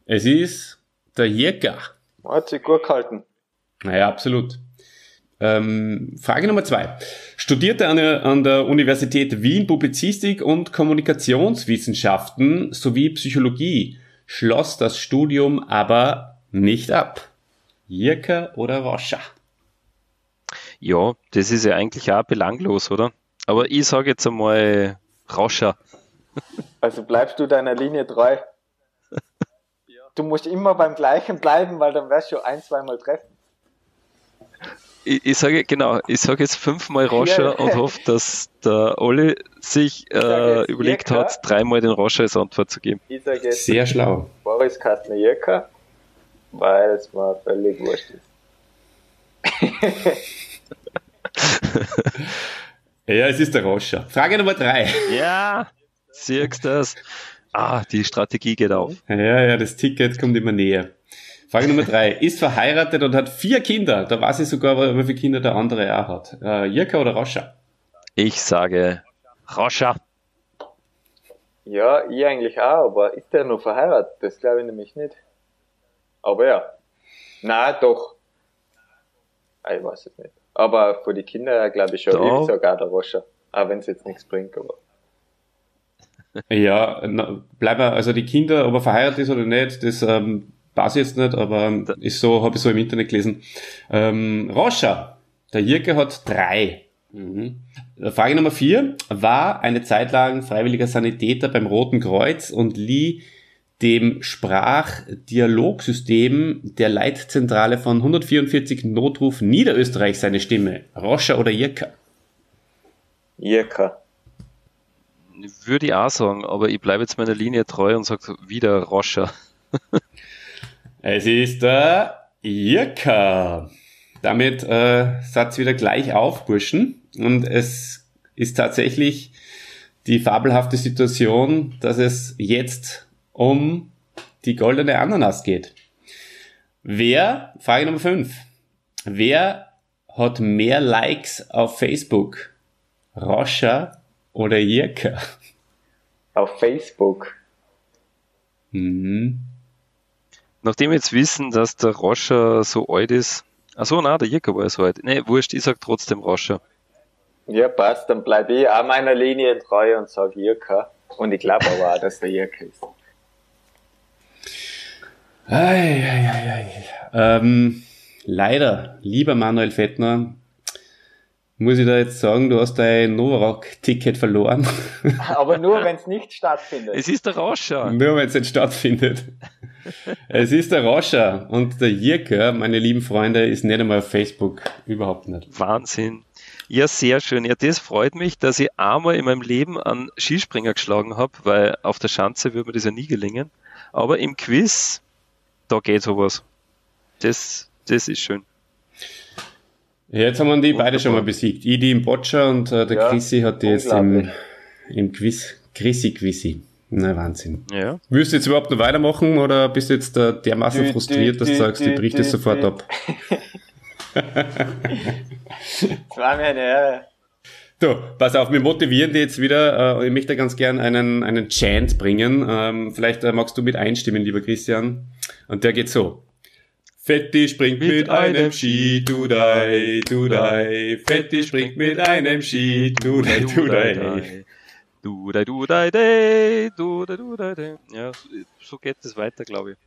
Es ist der Jirka. Hat sich gut gehalten. Naja, absolut. Ähm, Frage Nummer zwei. Studierte an der, an der Universität Wien Publizistik und Kommunikationswissenschaften sowie Psychologie. Schloss das Studium aber nicht ab. Jirka oder Rauscher? Ja, das ist ja eigentlich auch belanglos, oder? Aber ich sage jetzt einmal Rauscher. Also bleibst du deiner Linie treu? Ja. du musst immer beim Gleichen bleiben, weil dann wirst du ein, zweimal treffen. Ich, ich sage genau, ich sage jetzt fünfmal Rauscher ja. und hoffe, dass der Olli sich äh, überlegt Jirka. hat, dreimal den Rauscher als Antwort zu geben. Ich sage jetzt sehr schlau. Boris Jirka, weil es mir völlig wurscht ist. Ja, es ist der Rauscher. Frage Nummer drei. Ja, siehst du das? Ah, die Strategie geht auf. Ja, ja, das Ticket kommt immer näher. Frage Nummer drei. Ist verheiratet und hat vier Kinder. Da weiß ich sogar, wie viele Kinder der andere auch hat. Äh, Jirka oder Rauscher? Ich sage Rauscher. Ja, ich eigentlich auch, aber ist der nur verheiratet? Das glaube ich nämlich nicht. Aber ja. Nein, doch. Ich weiß es nicht. Aber für die Kinder glaube ich schon, so. Ich sage auch der Rauscher. Auch wenn es jetzt nichts bringt, aber... Ja, na, bleiben wir, also die Kinder, ob er verheiratet ist oder nicht, das ähm, weiß ich jetzt nicht, aber ist so, habe ich so im Internet gelesen. Ähm, Rauscher, der Jirka hat drei. Mhm. Frage Nummer vier, war eine Zeit lang freiwilliger Sanitäter beim Roten Kreuz und lieh dem Sprachdialogsystem der Leitzentrale von hundertvierundvierzig Notruf Niederösterreich seine Stimme. Rauscher oder Jirka? Jirka. Würde ich auch sagen, aber ich bleibe jetzt meiner Linie treu und sage wieder Rauscher. Es ist der Jirka. Damit äh, satz wieder gleich auf, Burschen. Und es ist tatsächlich die fabelhafte Situation, dass es jetzt um die goldene Ananas geht. Wer, Frage Nummer fünf, wer hat mehr Likes auf Facebook? Rauscher oder Jirka? Auf Facebook. Mhm. Nachdem wir jetzt wissen, dass der Rauscher so alt ist. Achso, nein, der Jirka war so alt. Ne, wurscht, ich sag trotzdem Rauscher. Ja, passt, dann bleibe ich an meiner Linie treu und sage Jirka. Und ich glaube aber auch, dass der Jirka ist. Ei, ei, ei, ei. Ähm, leider, lieber Manuel Fettner, muss ich da jetzt sagen, du hast dein Nova Rock-Ticket verloren. Aber nur, wenn es nicht stattfindet. Es ist der Rauscher. Nur, wenn es nicht stattfindet. Es ist der Rauscher. Und der Jirka, meine lieben Freunde, ist nicht einmal auf Facebook. Überhaupt nicht. Wahnsinn. Ja, sehr schön. Ja, das freut mich, dass ich einmal in meinem Leben einen Skispringer geschlagen habe, weil auf der Schanze würde mir das ja nie gelingen. Aber im Quiz, da geht sowas. Das, das ist schön. Jetzt haben wir die beide schon mal besiegt. Ich die im Boccia und äh, der ja, Chrissy hat die jetzt im, im Quiz. Chrissy-Quizzy. Na, Wahnsinn. Ja. Willst du jetzt überhaupt noch weitermachen oder bist du jetzt äh, dermaßen dü, frustriert, dü, dass du dü, sagst, dü, ich brich das sofort dü. ab? Das war mir eine Ehre. Du, pass auf, wir motivieren dich jetzt wieder. Äh, ich möchte ganz gern einen, einen Chant bringen. Ähm, vielleicht äh, magst du mit einstimmen, lieber Christian. Und der geht so. Fetti springt mit, mit einem Ski, Dudai, Dudai. Fetti springt mit einem Ski, Dudai, Dudai. Dudai, Dudai, Dudai, Dudai. Ja, so geht es weiter, glaube ich.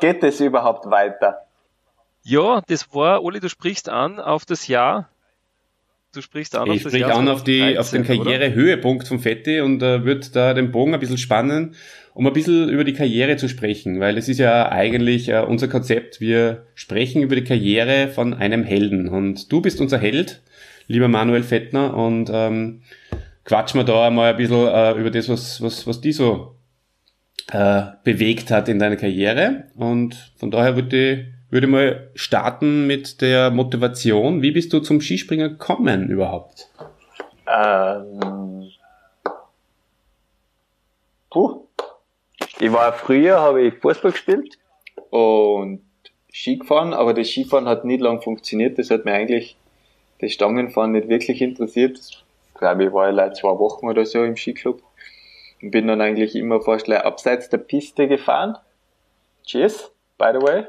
Geht es überhaupt weiter? Ja, das war, Oli, du sprichst an auf das Jahr. Du sprichst an ich auf das Jahr. Ich sprich an auf, die, dreizehn, auf den Karrierehöhepunkt von Fetti und äh, würde da den Bogen ein bisschen spannen, um ein bisschen über die Karriere zu sprechen, weil es ist ja eigentlich äh, unser Konzept, wir sprechen über die Karriere von einem Helden und du bist unser Held, lieber Manuel Fettner, und ähm, quatsch mal da mal ein bisschen äh, über das, was was was dich so äh, bewegt hat in deiner Karriere, und von daher würde würde mal starten mit der Motivation. Wie bist du zum Skispringer gekommen überhaupt? Ähm, puh. Ich war früher, habe ich Fußball gespielt und Ski gefahren, aber das Skifahren hat nicht lang funktioniert. Das hat mir eigentlich das Stangenfahren nicht wirklich interessiert. Ich glaube, ich war ja leider zwei Wochen oder so im Skiclub und bin dann eigentlich immer fast abseits der Piste gefahren. Cheers, by the way.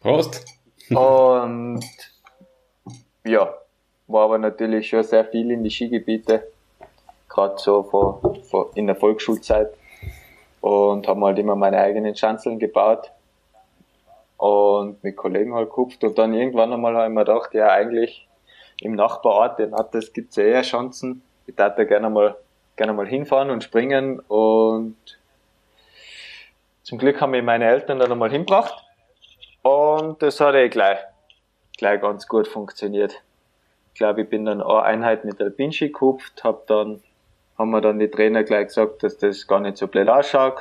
Prost. Und ja, war aber natürlich schon sehr viel in die Skigebiete, gerade so vor, vor in der Volksschulzeit. Und haben halt immer meine eigenen Schanzeln gebaut und mit Kollegen halt gehupft. Und dann irgendwann einmal habe ich mir gedacht, ja eigentlich im Nachbarort, den hat das, gibt's ja eher Schanzen. Ich würde da gerne mal, gerne mal hinfahren und springen. Und Zum Glück haben mich meine Eltern dann einmal hingebracht und das hat eh gleich, gleich ganz gut funktioniert. Ich glaube, ich bin dann eine Einheit mit der Alpinski gehupft, hab dann, haben mir dann die Trainer gleich gesagt, dass das gar nicht so blöd ausschaut,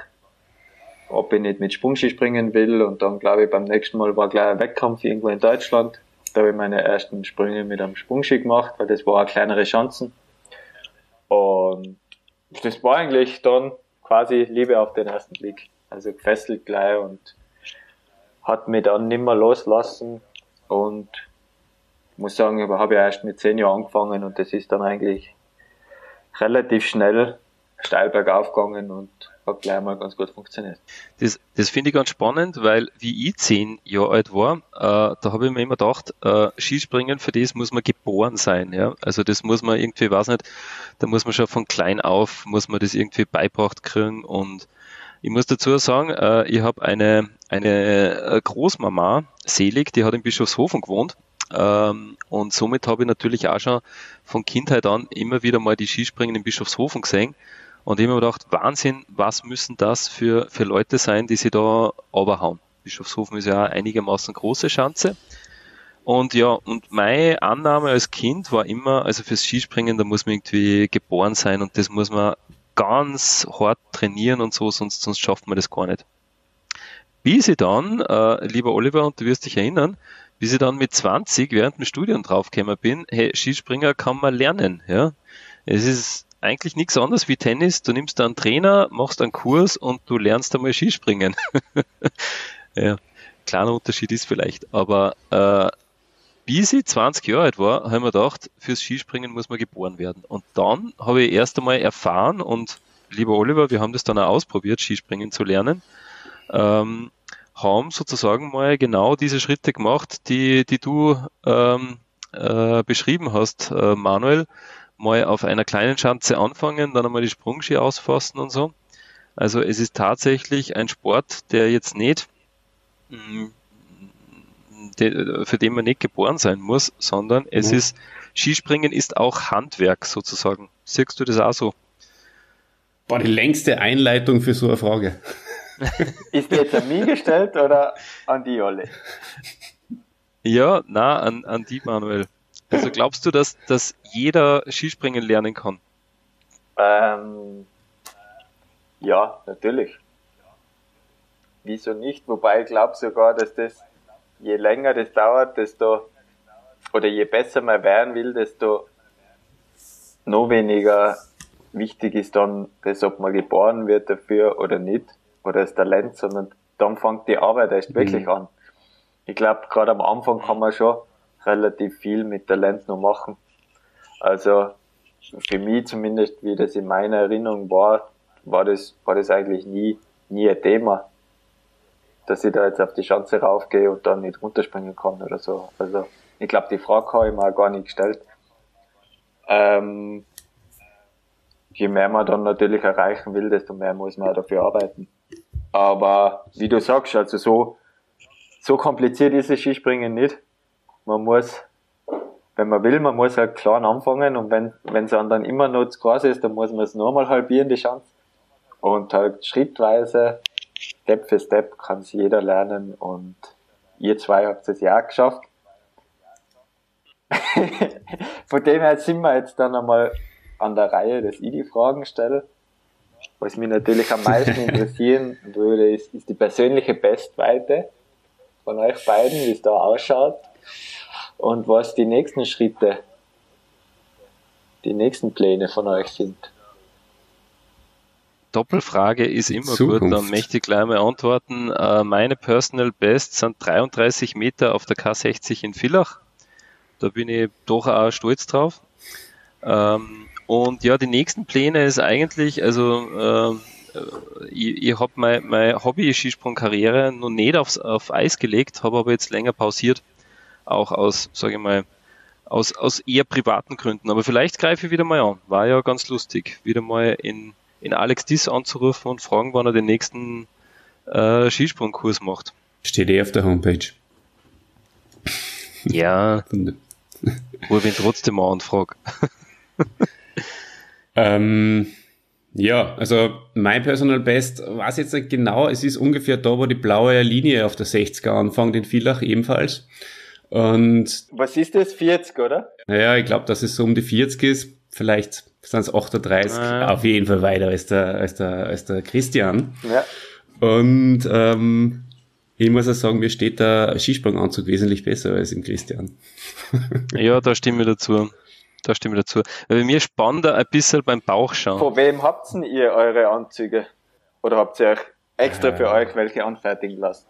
ob ich nicht mit Sprungski springen will, und dann glaube ich beim nächsten Mal war gleich ein Wettkampf irgendwo in Deutschland. Da habe ich meine ersten Sprünge mit einem Sprungski gemacht, weil das war auch kleinere Chancen. Und das war eigentlich dann quasi Liebe auf den ersten Blick. Also gefesselt gleich und hat mich dann nicht mehr loslassen und muss sagen, ich habe ja erst mit zehn Jahren angefangen und das ist dann eigentlich relativ schnell steil bergauf gegangen und hat gleich mal ganz gut funktioniert. Das, das finde ich ganz spannend, weil wie ich zehn Jahre alt war, äh, da habe ich mir immer gedacht, äh, Skispringen, für das muss man geboren sein. Ja? Also das muss man irgendwie, weiß nicht, da muss man schon von klein auf, muss man das irgendwie beibracht kriegen. Und ich muss dazu sagen, äh, ich habe eine, eine Großmama, selig, die hat in Bischofshofen gewohnt. Ähm, und somit habe ich natürlich auch schon von Kindheit an immer wieder mal die Skispringen in Bischofshofen gesehen und ich habe mir gedacht, Wahnsinn, was müssen das für, für Leute sein, die sich da runterhauen. Bischofshofen ist ja auch einigermaßen große Schanze und ja, und meine Annahme als Kind war immer, also fürs Skispringen, da muss man irgendwie geboren sein und das muss man ganz hart trainieren und so, sonst, sonst schafft man das gar nicht. Bis ich dann, äh, lieber Oliver, und du wirst dich erinnern, bis ich dann mit zwanzig während dem Studium draufgekommen bin, hey, Skispringer kann man lernen. Ja? Es ist eigentlich nichts anderes wie Tennis. Du nimmst einen Trainer, machst einen Kurs und du lernst einmal Skispringen. Ja, kleiner Unterschied ist vielleicht. Aber äh, bis ich zwanzig Jahre alt war, habe ich mir gedacht, fürs Skispringen muss man geboren werden. Und dann habe ich erst einmal erfahren, und lieber Oliver, wir haben das dann auch ausprobiert, Skispringen zu lernen, ähm, haben sozusagen mal genau diese Schritte gemacht, die, die du ähm, äh, beschrieben hast, äh, Manuel. Mal auf einer kleinen Schanze anfangen, dann einmal die Sprungski ausfassen und so. Also es ist tatsächlich ein Sport, der jetzt nicht, de, für den man nicht geboren sein muss, sondern es mhm. ist, Skispringen ist auch Handwerk sozusagen. Siehst du das auch so? Boah, die längste Einleitung für so eine Frage. Ist die jetzt an mich gestellt oder an die Olle? Ja, na an, an die, Manuel. Also glaubst du, dass, dass jeder Skispringen lernen kann? Ähm, ja, natürlich. Wieso nicht? Wobei ich glaube sogar, dass das, je länger das dauert, desto, oder je besser man werden will, desto noch weniger wichtig ist dann, dass ob man geboren wird dafür oder nicht. Oder das Talent, sondern dann fängt die Arbeit erst wirklich mhm. an. Ich glaube, gerade am Anfang kann man schon relativ viel mit Talent noch machen. Also für mich zumindest, wie das in meiner Erinnerung war, war das, war das eigentlich nie, nie ein Thema, dass ich da jetzt auf die Schanze raufgehe und dann nicht runterspringen kann oder so. Also ich glaube, die Frage habe ich mir auch gar nicht gestellt. Ähm, je mehr man dann natürlich erreichen will, desto mehr muss man auch dafür arbeiten. Aber wie du sagst, also so, so kompliziert ist das Skispringen nicht. Man muss, wenn man will, man muss halt klein anfangen und wenn wenn es dann immer noch zu groß ist, dann muss man es nochmal halbieren, die Chance. Und halt schrittweise, Step für Step, kann es jeder lernen und ihr zwei habt es ja auch geschafft. Von dem her sind wir jetzt dann einmal an der Reihe, dass ich die Fragen stelle. Was mich natürlich am meisten interessieren würde, ist, ist die persönliche Bestweite von euch beiden, wie es da ausschaut und was die nächsten Schritte, die nächsten Pläne von euch sind. Doppelfrage ist immer Zukunft. Gut, dann möchte ich gleich mal antworten. Meine Personal Best sind dreiunddreißig Meter auf der K sechzig in Villach. Da bin ich doch auch stolz drauf. Ähm, Und ja, die nächsten Pläne ist eigentlich, also äh, ich, ich habe meine mein Hobby-Skisprung-Karriere noch nicht aufs, auf Eis gelegt, habe aber jetzt länger pausiert, auch aus, sage ich mal, aus, aus eher privaten Gründen. Aber vielleicht greife ich wieder mal an, war ja ganz lustig, wieder mal in, in Alex Tiss anzurufen und fragen, wann er den nächsten äh, Skisprungkurs macht. Steht eh auf der Homepage. Ja, wo ich ihn trotzdem mal anfrage. Ähm, Ja, also mein Personal Best, weiß jetzt nicht genau, es ist ungefähr da, wo die blaue Linie auf der sechziger anfängt, in Villach ebenfalls. Und was ist das, vierzig, oder? Naja, ich glaube, dass es so um die vierzig ist, vielleicht sind es achtunddreißig, ah. Auf jeden Fall weiter als der, als der, als der Christian. Ja. Und ähm, ich muss auch sagen, mir steht der Skisprunganzug wesentlich besser als im Christian. Ja, da stimme ich dazu. Da stimme ich dazu. Bei mir spannender ein bisschen beim Bauchschauen. Von wem habt denn ihr eure Anzüge? Oder habt ihr euch extra äh. für euch welche anfertigen lassen?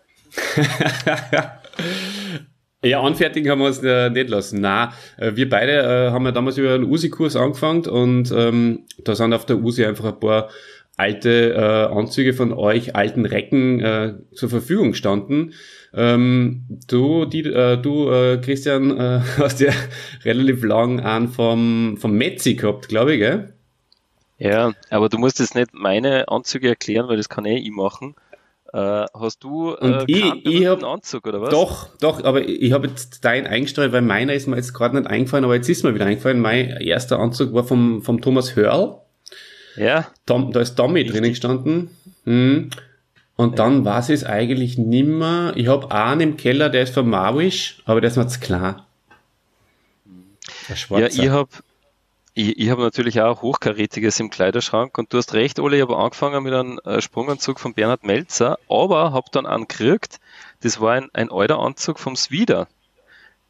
Ja, anfertigen haben wir uns äh, nicht lassen. Nein, wir beide äh, haben ja damals über einen U S I-Kurs angefangen und ähm, da sind auf der U S I einfach ein paar alte äh, Anzüge von euch, alten Recken äh, zur Verfügung gestanden. Ähm, du, die, äh, du äh, Christian, äh, hast ja relativ lang einen vom, vom Metzi gehabt, glaube ich, gell? Ja, aber du musst jetzt nicht meine Anzüge erklären, weil das kann eh ich machen. Äh, hast du äh, und ich, ich hab, einen Anzug, oder was? Doch, doch, aber ich, ich habe jetzt deinen eingestellt, weil meiner ist mir jetzt gerade nicht eingefallen, aber jetzt ist mir wieder eingefallen. Mein erster Anzug war vom, vom Thomas Hörl. Ja. Tom, da ist Tommy drinnen gestanden. Mhm. Und dann weiß ich es eigentlich nimmer. Ich habe einen im Keller, der ist von Marwisch, aber der ist mir zu klar. Der Schwarze. Ja, ich habe ich, ich hab natürlich auch Hochkarätiges im Kleiderschrank. Und du hast recht, Oli, ich habe angefangen mit einem Sprunganzug von Bernhard Melzer, aber habe dann einen gekriegt, das war ein, ein alter Anzug vom Swida.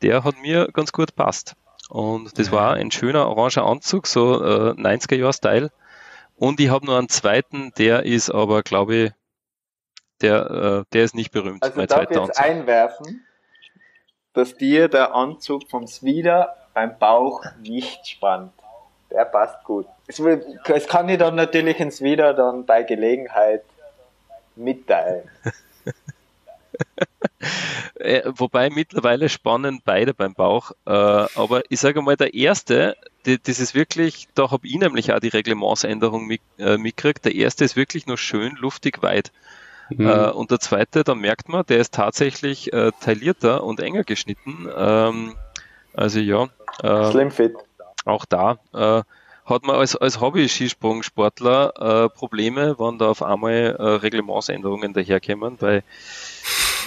Der hat mir ganz gut gepasst. Und das war ein schöner oranger Anzug, so äh, neunziger-Jahr-Style. Und ich habe noch einen zweiten, der ist aber, glaube ich, der, äh, der ist nicht berühmt. Also darf ich jetzt einwerfen, dass dir der Anzug vom Swida beim Bauch nicht spannt. Der passt gut. Es, will, es kann ich dann natürlich ins Swida dann bei Gelegenheit mitteilen. Wobei mittlerweile spannen beide beim Bauch. Äh, aber ich sage mal, der erste, die, das ist wirklich, da habe ich nämlich auch die Reglementsänderung mit, äh, mitgekriegt, der erste ist wirklich nur schön luftig weit. Mhm. Äh, und der zweite, da merkt man, der ist tatsächlich äh, taillierter und enger geschnitten. Ähm, also ja. Äh, Slim fit. Auch da äh, hat man als, als Hobby-Skisprungsportler äh, Probleme, wenn da auf einmal äh, Reglementsänderungen daherkommen, weil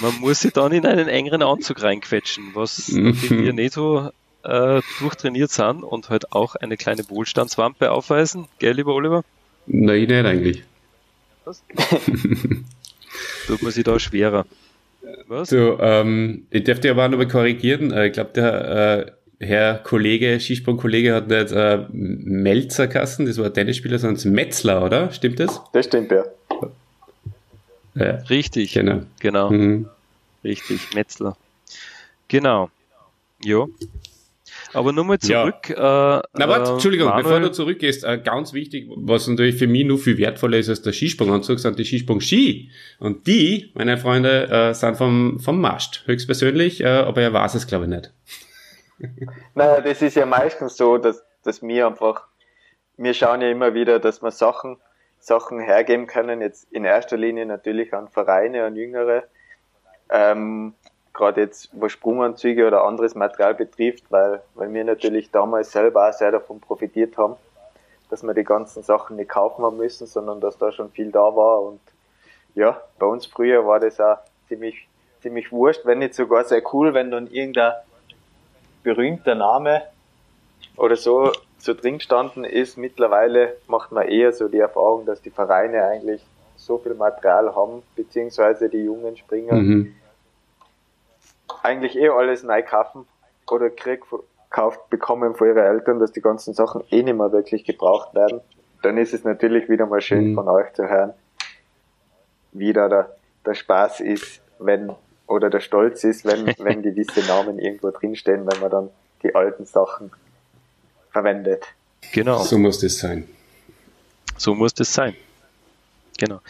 man muss sich dann in einen engeren Anzug reinquetschen, was wir nicht so äh, durchtrainiert sind und halt auch eine kleine Wohlstandswampe aufweisen. Gell, lieber Oliver? Nein, nicht eigentlich. Was? Tut man sich da schwerer. Was? So, ähm, ich darf dir aber auch nochmal korrigieren. Ich glaube, der äh, Herr Kollege, Skisprung-Kollege hat nicht äh, Melzer Kassen, das war ein Tennisspieler, sondern Metzler, oder? Stimmt das? Das stimmt, ja. Ja, richtig, genau. genau. Mhm. Richtig, Metzler. Genau. Jo. Aber nochmal zurück. Ja. Äh, Na, warte, äh, Entschuldigung, Manuel. Bevor du zurückgehst, äh, ganz wichtig, was natürlich für mich nur viel wertvoller ist als der Skisprunganzug, sind die Skisprung-Ski. Und die, meine Freunde, äh, sind vom, vom Mast. Höchstpersönlich, äh, aber er weiß es, glaube ich, nicht. Naja, das ist ja meistens so, dass, dass wir einfach, wir schauen ja immer wieder, dass wir Sachen Sachen hergeben können, jetzt in erster Linie natürlich an Vereine, an Jüngere, ähm, gerade jetzt, was Sprunganzüge oder anderes Material betrifft, weil, weil wir natürlich damals selber auch sehr davon profitiert haben, dass wir die ganzen Sachen nicht kaufen haben müssen, sondern dass da schon viel da war und ja, bei uns früher war das auch ziemlich, ziemlich wurscht, wenn nicht sogar sehr cool, wenn dann irgendein berühmter Name oder so so drin gestanden ist. Mittlerweile macht man eher so die Erfahrung, dass die Vereine eigentlich so viel Material haben, beziehungsweise die jungen Springer mhm. eigentlich eh alles neu kaufen oder krieg, kauft, bekommen von ihren Eltern, dass die ganzen Sachen eh nicht mehr wirklich gebraucht werden. Dann ist es natürlich wieder mal schön mhm. von euch zu hören, wie da der, der Spaß ist, wenn, oder der Stolz ist, wenn, wenn gewisse Namen irgendwo drinstehen, wenn man dann die alten Sachen verwendet. Genau. So muss das sein. So muss das sein. Genau.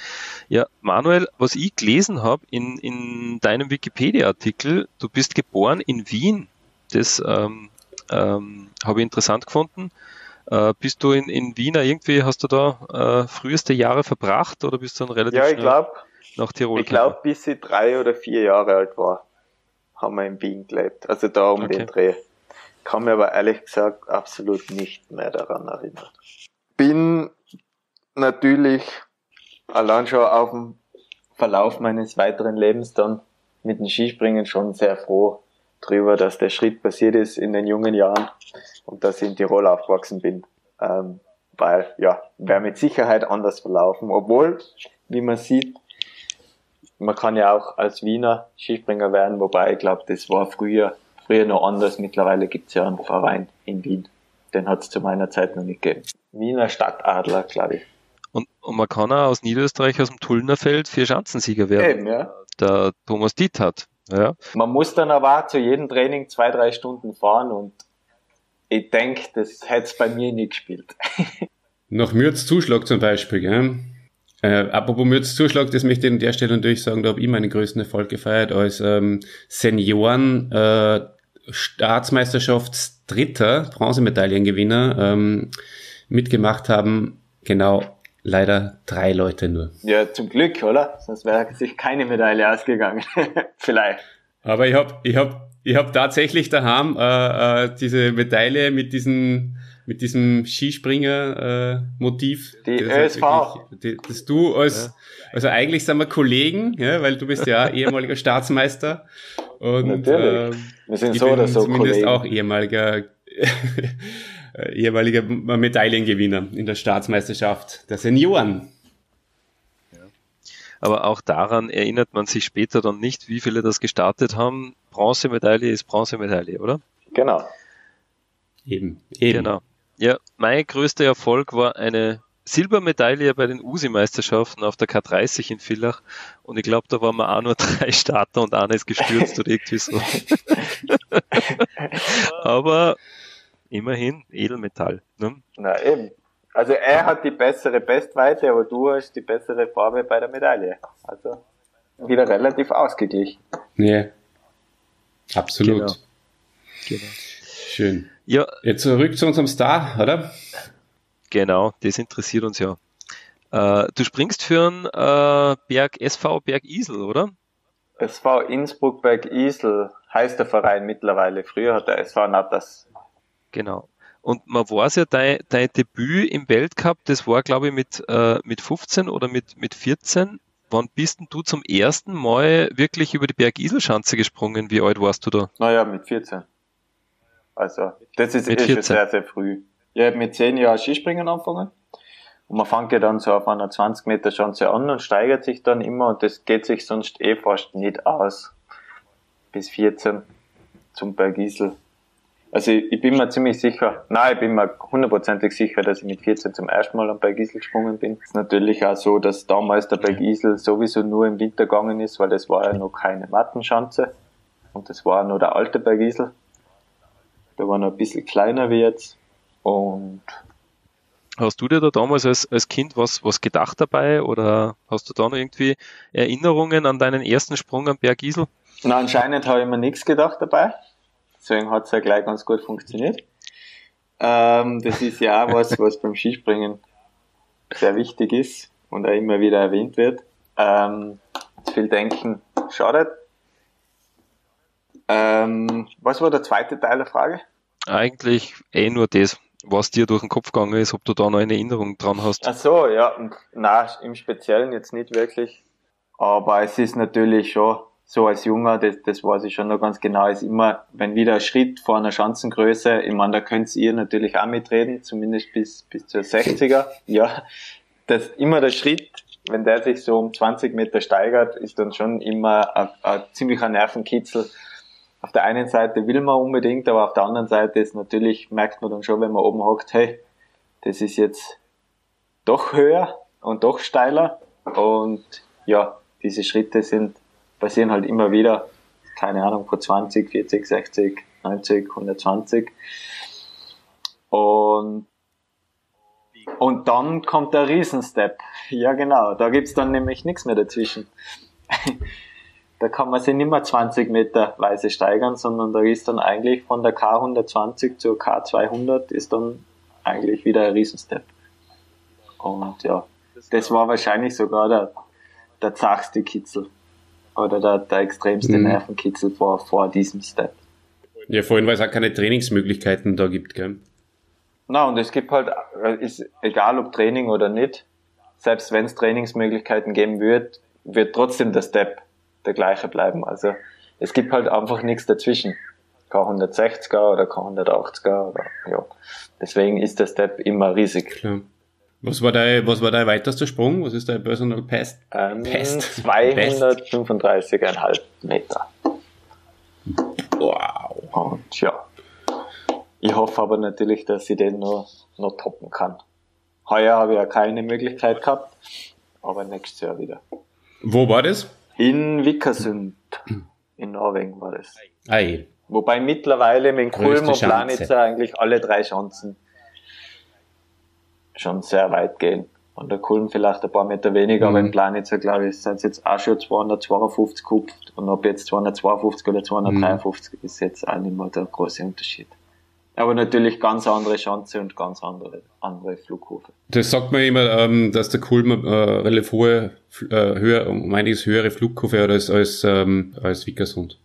Ja, Manuel, was ich gelesen habe in, in deinem Wikipedia-Artikel, du bist geboren in Wien. Das ähm, ähm, habe ich interessant gefunden. Äh, bist du in, in Wien irgendwie, hast du da äh, früheste Jahre verbracht oder bist du dann relativ ja, ich glaub, nach Tirol gekommen? Ich glaube, bis ich drei oder vier Jahre alt war, haben wir in Wien gelebt. Also da um okay. den Dreh. Ich kann mir aber ehrlich gesagt absolut nicht mehr daran erinnern. Bin natürlich allein schon auf dem Verlauf meines weiteren Lebens dann mit dem Skispringen schon sehr froh drüber, dass der Schritt passiert ist in den jungen Jahren und dass ich in Tirol aufgewachsen bin. Ähm, weil, ja, wäre mit Sicherheit anders verlaufen. Obwohl, wie man sieht, man kann ja auch als Wiener Skispringer werden, wobei ich glaube, das war früher, früher noch anders. Mittlerweile gibt es ja einen Verein in Wien. Den hat es zu meiner Zeit noch nicht gegeben. Wiener Stadtadler, glaube ich. Und, und man kann auch aus Niederösterreich, aus dem Tullnerfeld, Vierschanzensieger werden. Eben, ja. Der Thomas Dieter hat. Ja. Man muss dann aber auch zu jedem Training zwei, drei Stunden fahren und ich denke, das hätte es bei mir nie gespielt. Nach Mürz Zuschlag zum Beispiel, gell? Äh, apropos Mürz Zuschlag, das möchte ich an der Stelle natürlich sagen, da habe ich meinen größten Erfolg gefeiert als ähm, Senioren äh, Staatsmeisterschaftsdritter, Bronzemedaillengewinner, ähm, mitgemacht haben, genau. Leider drei Leute nur. Ja, zum Glück, oder? Sonst wäre sich keine Medaille ausgegangen. Vielleicht. Aber ich habe ich hab, ich hab tatsächlich daheim äh, äh, diese Medaille mit, diesen, mit diesem Skispringer-Motiv. Äh, die das Ö S V. Wirklich, die, das du als, ja. Also eigentlich sind wir Kollegen, ja, weil du bist ja ehemaliger Staatsmeister. Und, natürlich. Ähm, wir sind so oder so zumindest Kollegen. Auch ehemaliger ehemaliger Medaillengewinner in der Staatsmeisterschaft der Senioren. Ja. Aber auch daran erinnert man sich später dann nicht, wie viele das gestartet haben. Bronzemedaille ist Bronzemedaille, oder? Genau. Eben. Eben. Genau. Ja, mein größter Erfolg war eine Silbermedaille bei den U S I-Meisterschaften auf der K dreißig in Villach und ich glaube, da waren wir auch nur drei Starter und einer ist gestürzt oder irgendwie so. Aber immerhin Edelmetall. Ne? Na eben. Also er hat die bessere Bestweite, aber du hast die bessere Farbe bei der Medaille. Also wieder relativ ausgeglichen. Ja, absolut. Genau. Genau. Schön. Ja. Jetzt zurück zu unserem Star, oder? Genau, das interessiert uns ja. Äh, du springst für einen äh, Berg S V Bergisel, oder? S V Innsbruck-Bergisel heißt der Verein mittlerweile. Früher hat der S V Natas. Genau. Und man weiß ja, dein, dein Debüt im Weltcup, das war, glaube ich, mit, äh, mit fünfzehn oder mit, mit vierzehn. Wann bist denn du zum ersten Mal wirklich über die Bergiselschanze gesprungen? Wie alt warst du da? Naja, mit vierzehn. Also, das ist eh schon sehr, sehr früh. Ich habe mit zehn Jahren Skispringen angefangen. Und man fängt ja dann so auf einer zwanzig Meter Schanze an und steigert sich dann immer. Und das geht sich sonst eh fast nicht aus. Bis vierzehn zum Bergisel. Also ich, ich bin mir ziemlich sicher, nein, ich bin mir hundertprozentig sicher, dass ich mit vierzehn zum ersten Mal am Bergisel gesprungen bin. Es ist natürlich auch so, dass damals der Bergisel sowieso nur im Winter gegangen ist, weil das war ja noch keine Mattenschanze und das war nur der alte Bergisel. Der war noch ein bisschen kleiner wie jetzt. Und hast du dir da damals als, als Kind was, was gedacht dabei oder hast du da noch irgendwie Erinnerungen an deinen ersten Sprung am Bergisel? Na, anscheinend habe ich mir nichts gedacht dabei. Deswegen hat es ja gleich ganz gut funktioniert. Ähm, das ist ja auch was, was beim Skispringen sehr wichtig ist und auch immer wieder erwähnt wird. Ähm, viel denken schadet. Ähm, was war der zweite Teil der Frage? Eigentlich eh nur das, was dir durch den Kopf gegangen ist, ob du da noch eine Erinnerung dran hast. Ach so, ja. Nein, im Speziellen jetzt nicht wirklich. Aber es ist natürlich schon... So als Junger, das, das weiß ich schon noch ganz genau, ist immer, wenn wieder ein Schritt vor einer Schanzengröße, ich meine, da könnt ihr natürlich auch mitreden, zumindest bis, bis zur sechziger, ja, dass immer der Schritt, wenn der sich so um zwanzig Meter steigert, ist dann schon immer ein, ein ziemlicher Nervenkitzel. Auf der einen Seite will man unbedingt, aber auf der anderen Seite ist natürlich, merkt man dann schon, wenn man oben hockt, hey, das ist jetzt doch höher und doch steiler und ja, diese Schritte sind passieren halt immer wieder, keine Ahnung, vor zwanzig, vierzig, sechzig, neunzig, hundertzwanzig. Und, und dann kommt der Riesenstep. Ja, genau. Da gibt's dann nämlich nichts mehr dazwischen. Da kann man sich nicht mehr zwanzig Meter weise steigern, sondern da ist dann eigentlich von der K hundertzwanzig zur K zweihundert ist dann eigentlich wieder ein Riesenstep. Und ja, das war wahrscheinlich sogar der, der zachste Kitzel. Oder der, der extremste mhm. Nervenkitzel vor, vor diesem Step. Ja, vorhin, weil es auch keine Trainingsmöglichkeiten da gibt, gell? Na, und es gibt halt, ist egal ob Training oder nicht, selbst wenn es Trainingsmöglichkeiten geben wird, wird trotzdem der Step der gleiche bleiben. Also es gibt halt einfach nichts dazwischen. K hundertsechziger oder K hundertachtziger oder ja. Deswegen ist der Step immer riesig. Klar. Was war dein, was war dein weitester Sprung? Was ist dein Personal Best? Ähm, Best. zweihundertfünfunddreißig Komma fünf Meter. Wow. Und ja. Ich hoffe aber natürlich, dass ich den noch, noch toppen kann. Heuer habe ich ja keine Möglichkeit gehabt, aber nächstes Jahr wieder. Wo war das? In Vikersund. In Norwegen war das. Ei. Wobei mittlerweile mit Kulm und Planica eigentlich alle drei Chancen schon sehr weit gehen. Und der Kulm vielleicht ein paar Meter weniger, mhm. aber in Planica, glaube ich, sind es jetzt auch schon zweihundertzweiundfünfzig gehupft. Und ob jetzt zweihundertzweiundfünfzig oder zweihundertdreiundfünfzig mhm. ist jetzt auch nicht mehr der große Unterschied. Aber natürlich ganz andere Chance und ganz andere, andere Flughufe. Das sagt man immer, ähm, dass der Kulm äh, relativ hohe, äh, höher, um einiges höhere Flugkurve hat als, als, ähm, als Vikersund.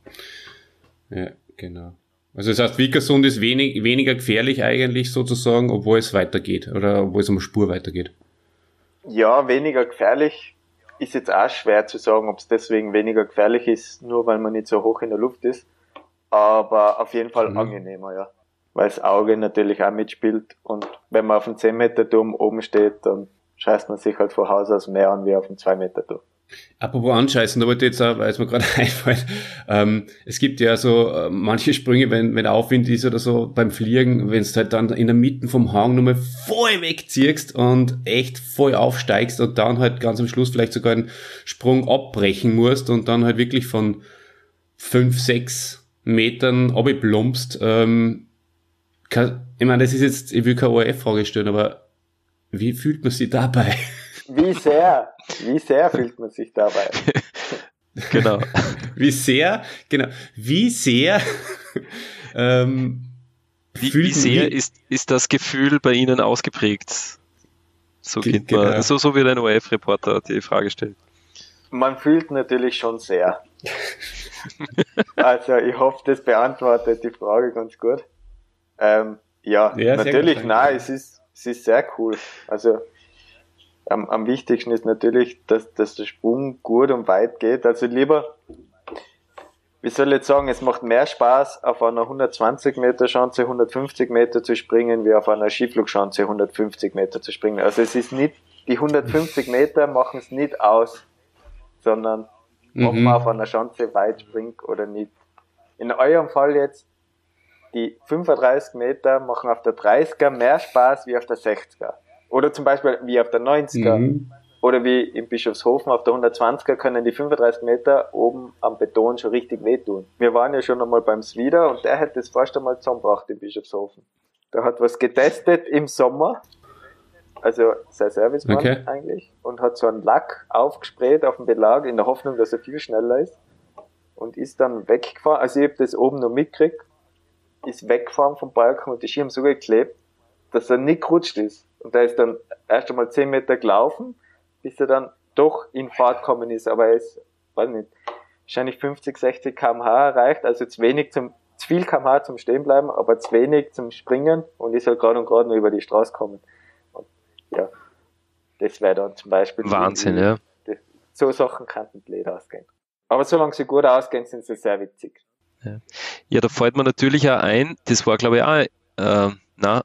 Ja, genau. Also das heißt, Vikersund ist wenig, weniger gefährlich eigentlich sozusagen, obwohl es weitergeht oder obwohl es um Spur weitergeht. Ja, weniger gefährlich ist jetzt auch schwer zu sagen, ob es deswegen weniger gefährlich ist, nur weil man nicht so hoch in der Luft ist. Aber auf jeden Fall mhm. angenehmer, ja. Weil das Auge natürlich auch mitspielt und wenn man auf dem zehn Meter Turm oben steht, dann scheißt man sich halt von Haus aus mehr an wie auf dem zwei Meter Turm. Apropos anscheißen, da wollte ich jetzt auch, weil es mir gerade einfällt, ähm, es gibt ja so äh, manche Sprünge, wenn, wenn Aufwind ist oder so, beim Fliegen, wenn du halt dann in der Mitte vom Hang nochmal voll wegziehst und echt voll aufsteigst und dann halt ganz am Schluss vielleicht sogar einen Sprung abbrechen musst und dann halt wirklich von fünf, sechs Metern runterplumpst, ähm, ich meine, das ist jetzt, ich will keine O R F-Frage stellen, aber wie fühlt man sich dabei? Wie sehr, wie sehr fühlt man sich dabei? Genau. Wie sehr, genau, wie sehr, ähm, wie, wie sehr wie, ist, ist das Gefühl bei Ihnen ausgeprägt? So geht genau. man, so, so wird ein O R F-Reporter die Frage stellen. Man fühlt natürlich schon sehr. Also, ich hoffe, das beantwortet die Frage ganz gut. Ähm, ja, ja, natürlich, nein, es ist, es ist sehr cool. Also am, am wichtigsten ist natürlich, dass, dass der Sprung gut und weit geht. Also lieber, wie soll ich jetzt sagen, es macht mehr Spaß, auf einer hundertzwanzig Meter Schanze hundertfünfzig Meter zu springen, wie auf einer Skiflugschanze hundertfünfzig Meter zu springen. Also es ist nicht, die hundertfünfzig Meter machen es nicht aus, sondern mhm. ob man auf einer Schanze weit springt oder nicht. In eurem Fall jetzt, die fünfunddreißig Meter machen auf der dreißiger mehr Spaß wie auf der sechziger. Oder zum Beispiel wie auf der neunziger. Mhm. Oder wie in Bischofshofen auf der hundertzwanziger können die fünfunddreißig Meter oben am Beton schon richtig wehtun. Wir waren ja schon einmal beim Swida und der hat das fast einmal zusammengebracht in Bischofshofen. Der hat was getestet im Sommer. Also sein Servicemann okay. eigentlich. Und hat so einen Lack aufgespräht auf dem Belag in der Hoffnung, dass er viel schneller ist. Und ist dann weggefahren. Also ich habe das oben noch mitgekriegt. Ist weggefahren vom Balken und die Ski haben so geklebt, dass er nicht gerutscht ist. Und er ist dann erst einmal zehn Meter gelaufen, bis er dann doch in Fahrt gekommen ist. Aber er ist, weiß nicht, wahrscheinlich fünfzig, sechzig Kilometer pro Stunde erreicht. Also zu wenig zum, zu viel Kilometer pro Stunde zum Stehen bleiben, aber zu wenig zum Springen und ist halt gerade und gerade noch über die Straße gekommen. Und ja, das wäre dann zum Beispiel Wahnsinn, ja. So Sachen könnten blöd ausgehen. Aber solange sie gut ausgehen, sind sie sehr witzig. Ja. ja, da fällt mir natürlich auch ein, das war glaube ich auch, äh, na,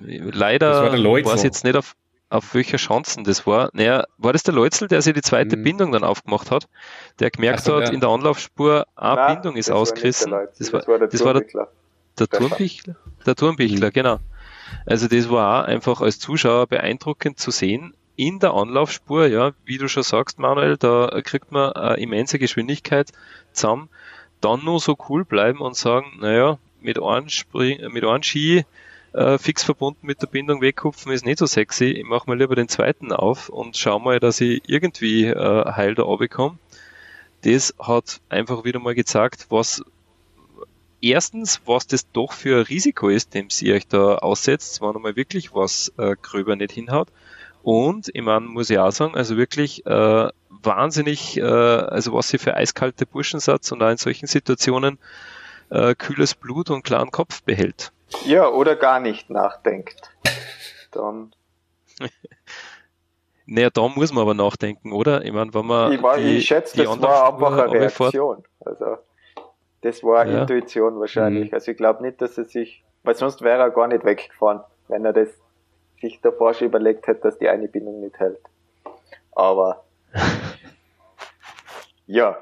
leider war es jetzt nicht auf, auf welcher Chancen das war. Naja, war das der Leutzel, der sich die zweite mhm. Bindung dann aufgemacht hat, der gemerkt so, hat, ja. in der Anlaufspur, eine Nein, Bindung ist ausgerissen. Das war, das war der das Turmbichler. Der, der, Turmbichler, der Turmbichler, genau. Also das war auch einfach als Zuschauer beeindruckend zu sehen, in der Anlaufspur, ja, wie du schon sagst, Manuel, da kriegt man eine immense Geschwindigkeit zusammen. Dann nur so cool bleiben und sagen, naja, mit einem Spring, mit einem Ski äh, fix verbunden mit der Bindung weghupfen ist nicht so sexy. Ich mache mal lieber den zweiten auf und schau mal, dass ich irgendwie äh, heil da runterkomme. Das hat einfach wieder mal gezeigt, was erstens, was das doch für ein Risiko ist, dem sie euch da aussetzt, wenn einmal wirklich was äh, gröber nicht hinhaut. Und ich meine, muss ich auch sagen, also wirklich äh, wahnsinnig, äh, also was sie für eiskalte Burschen sind und auch in solchen Situationen äh, kühles Blut und klaren Kopf behält. Ja, oder gar nicht nachdenkt. Dann Naja, da muss man aber nachdenken, oder? Ich meine, wenn man. Ich, meine, die, ich schätze, die das war einfach eine Reaktion. Also, das war ja. Intuition wahrscheinlich. Mhm. Also, ich glaube nicht, dass er sich. Weil sonst wäre er gar nicht weggefahren, wenn er das sich davor schon überlegt hätte, dass die Einbindung nicht hält. Aber. ja.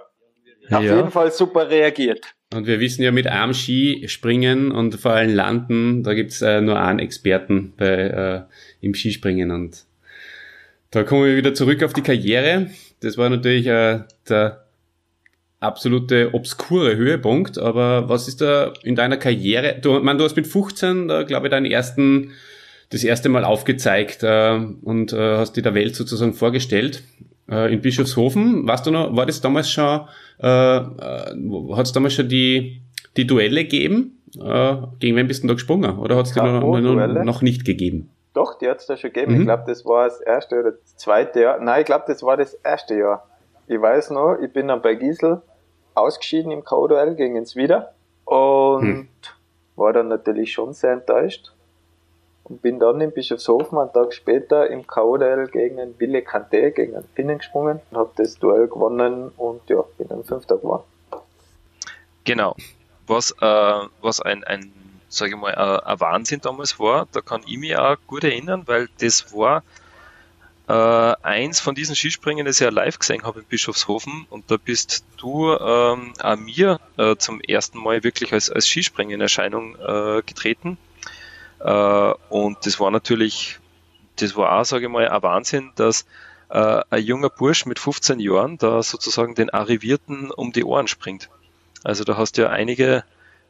Auf ja. jeden Fall super reagiert. Und wir wissen ja, mit Armski springen und vor allem landen, da gibt's äh, nur einen Experten bei, äh, im Skispringen. Und da kommen wir wieder zurück auf die Karriere. Das war natürlich äh, der absolute obskure Höhepunkt. Aber was ist da in deiner Karriere? Du, man, du hast mit fünfzehn, da glaube ich, deinen ersten, das erste Mal aufgezeigt äh, und äh, hast dir der Welt sozusagen vorgestellt. In Bischofshofen, warst du noch, war das damals schon, äh, hat es damals schon die, die Duelle gegeben? Äh, gegen wen bist du da gesprungen? Oder hat es die noch, noch, noch nicht gegeben? Doch, die hat es da schon gegeben. Mhm. Ich glaube, das war das erste oder das zweite Jahr. Nein, ich glaube, das war das erste Jahr. Ich weiß noch, ich bin dann bei Gisel ausgeschieden im K O-Duell gegen den Swida und hm. war dann natürlich schon sehr enttäuscht. Und bin dann in Bischofshofen einen Tag später im K O-Duell gegen einen Wille Kante, gegen einen Finnen gesprungen und habe das Duell gewonnen und ja, bin dann Fünfter geworden. Genau. Was, äh, was ein, ein sage ich mal, ein Wahnsinn damals war, da kann ich mich auch gut erinnern, weil das war äh, eins von diesen Skispringen, das ich ja live gesehen habe in Bischofshofen und da bist du ähm, auch mir äh, zum ersten Mal wirklich als, als Skispringen in Erscheinung äh, getreten. Uh, und das war natürlich, das war auch, sage ich mal, ein Wahnsinn, dass uh, ein junger Bursch mit fünfzehn Jahren da sozusagen den Arrivierten um die Ohren springt. Also da hast du ja einige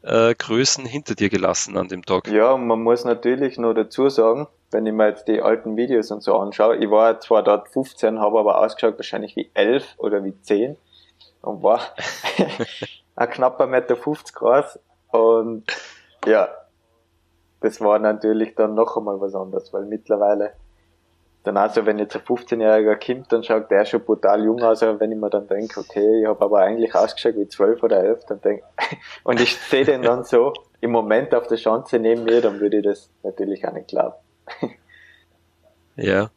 uh, Größen hinter dir gelassen an dem Tag. Ja, und man muss natürlich noch dazu sagen, wenn ich mir jetzt die alten Videos und so anschaue, ich war zwar dort fünfzehn, habe aber ausgeschaut wahrscheinlich wie elf oder wie zehn und war ein knapper eins Komma fünfzig Meter groß und ja, das war natürlich dann noch einmal was anderes, weil mittlerweile dann also, wenn jetzt ein fünfzehnjähriger kommt, dann schaut der schon brutal jung aus, aber wenn ich mir dann denke, okay, ich habe aber eigentlich ausgeschaut wie zwölf oder elf, dann denke und ich sehe den dann so im Moment auf der Schanze neben mir, dann würde ich das natürlich auch nicht glauben. Ja.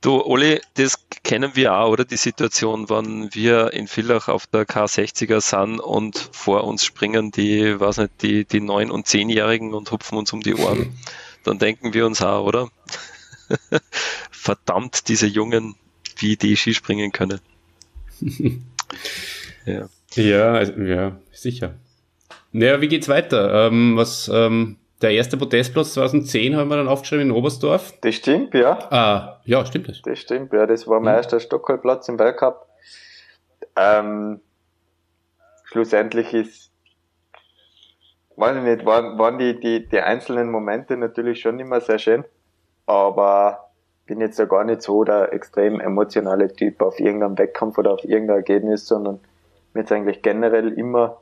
Du, Oli, das kennen wir auch, oder? Die Situation, wann wir in Villach auf der K sechziger sind und vor uns springen die, weiß nicht, die, die neun- und zehnjährigen und hupfen uns um die Ohren. Dann denken wir uns auch, oder? Verdammt, diese Jungen, wie die Skispringen können. ja. Ja, also, ja, sicher. Naja, wie geht's weiter? Ähm, was, ähm Der erste Podestplatz zwanzig zehn haben wir dann aufgeschrieben in Oberstdorf. Das stimmt, ja. Ah, ja, stimmt das. Das stimmt, ja. Das war mein mhm. erster Stockholmplatz im Weltcup. Ähm, schlussendlich ist, weiß ich nicht, waren, waren die, die, die einzelnen Momente natürlich schon immer sehr schön, aber bin jetzt ja gar nicht so der extrem emotionale Typ auf irgendeinem Wettkampf oder auf irgendein Ergebnis, sondern mir ist eigentlich generell immer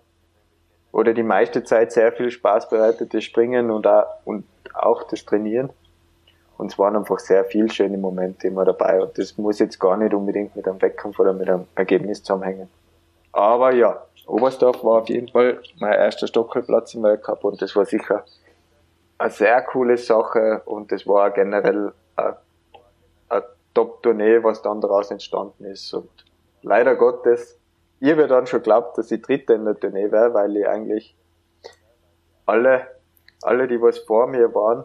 oder die meiste Zeit sehr viel Spaß bereitet, das Springen und auch, und auch das Trainieren. Und es waren einfach sehr viele schöne Momente immer dabei. Und das muss jetzt gar nicht unbedingt mit einem Wettkampf oder mit einem Ergebnis zusammenhängen. Aber ja, Oberstdorf war auf jeden Fall mein erster Stockholmplatz im Weltcup und das war sicher eine sehr coole Sache und das war generell ein, ein Top-Tournee, was dann daraus entstanden ist. Und leider Gottes, ich habe dann schon geglaubt, dass ich Dritter in der Tournee wäre, weil ich eigentlich alle, alle, die was vor mir waren,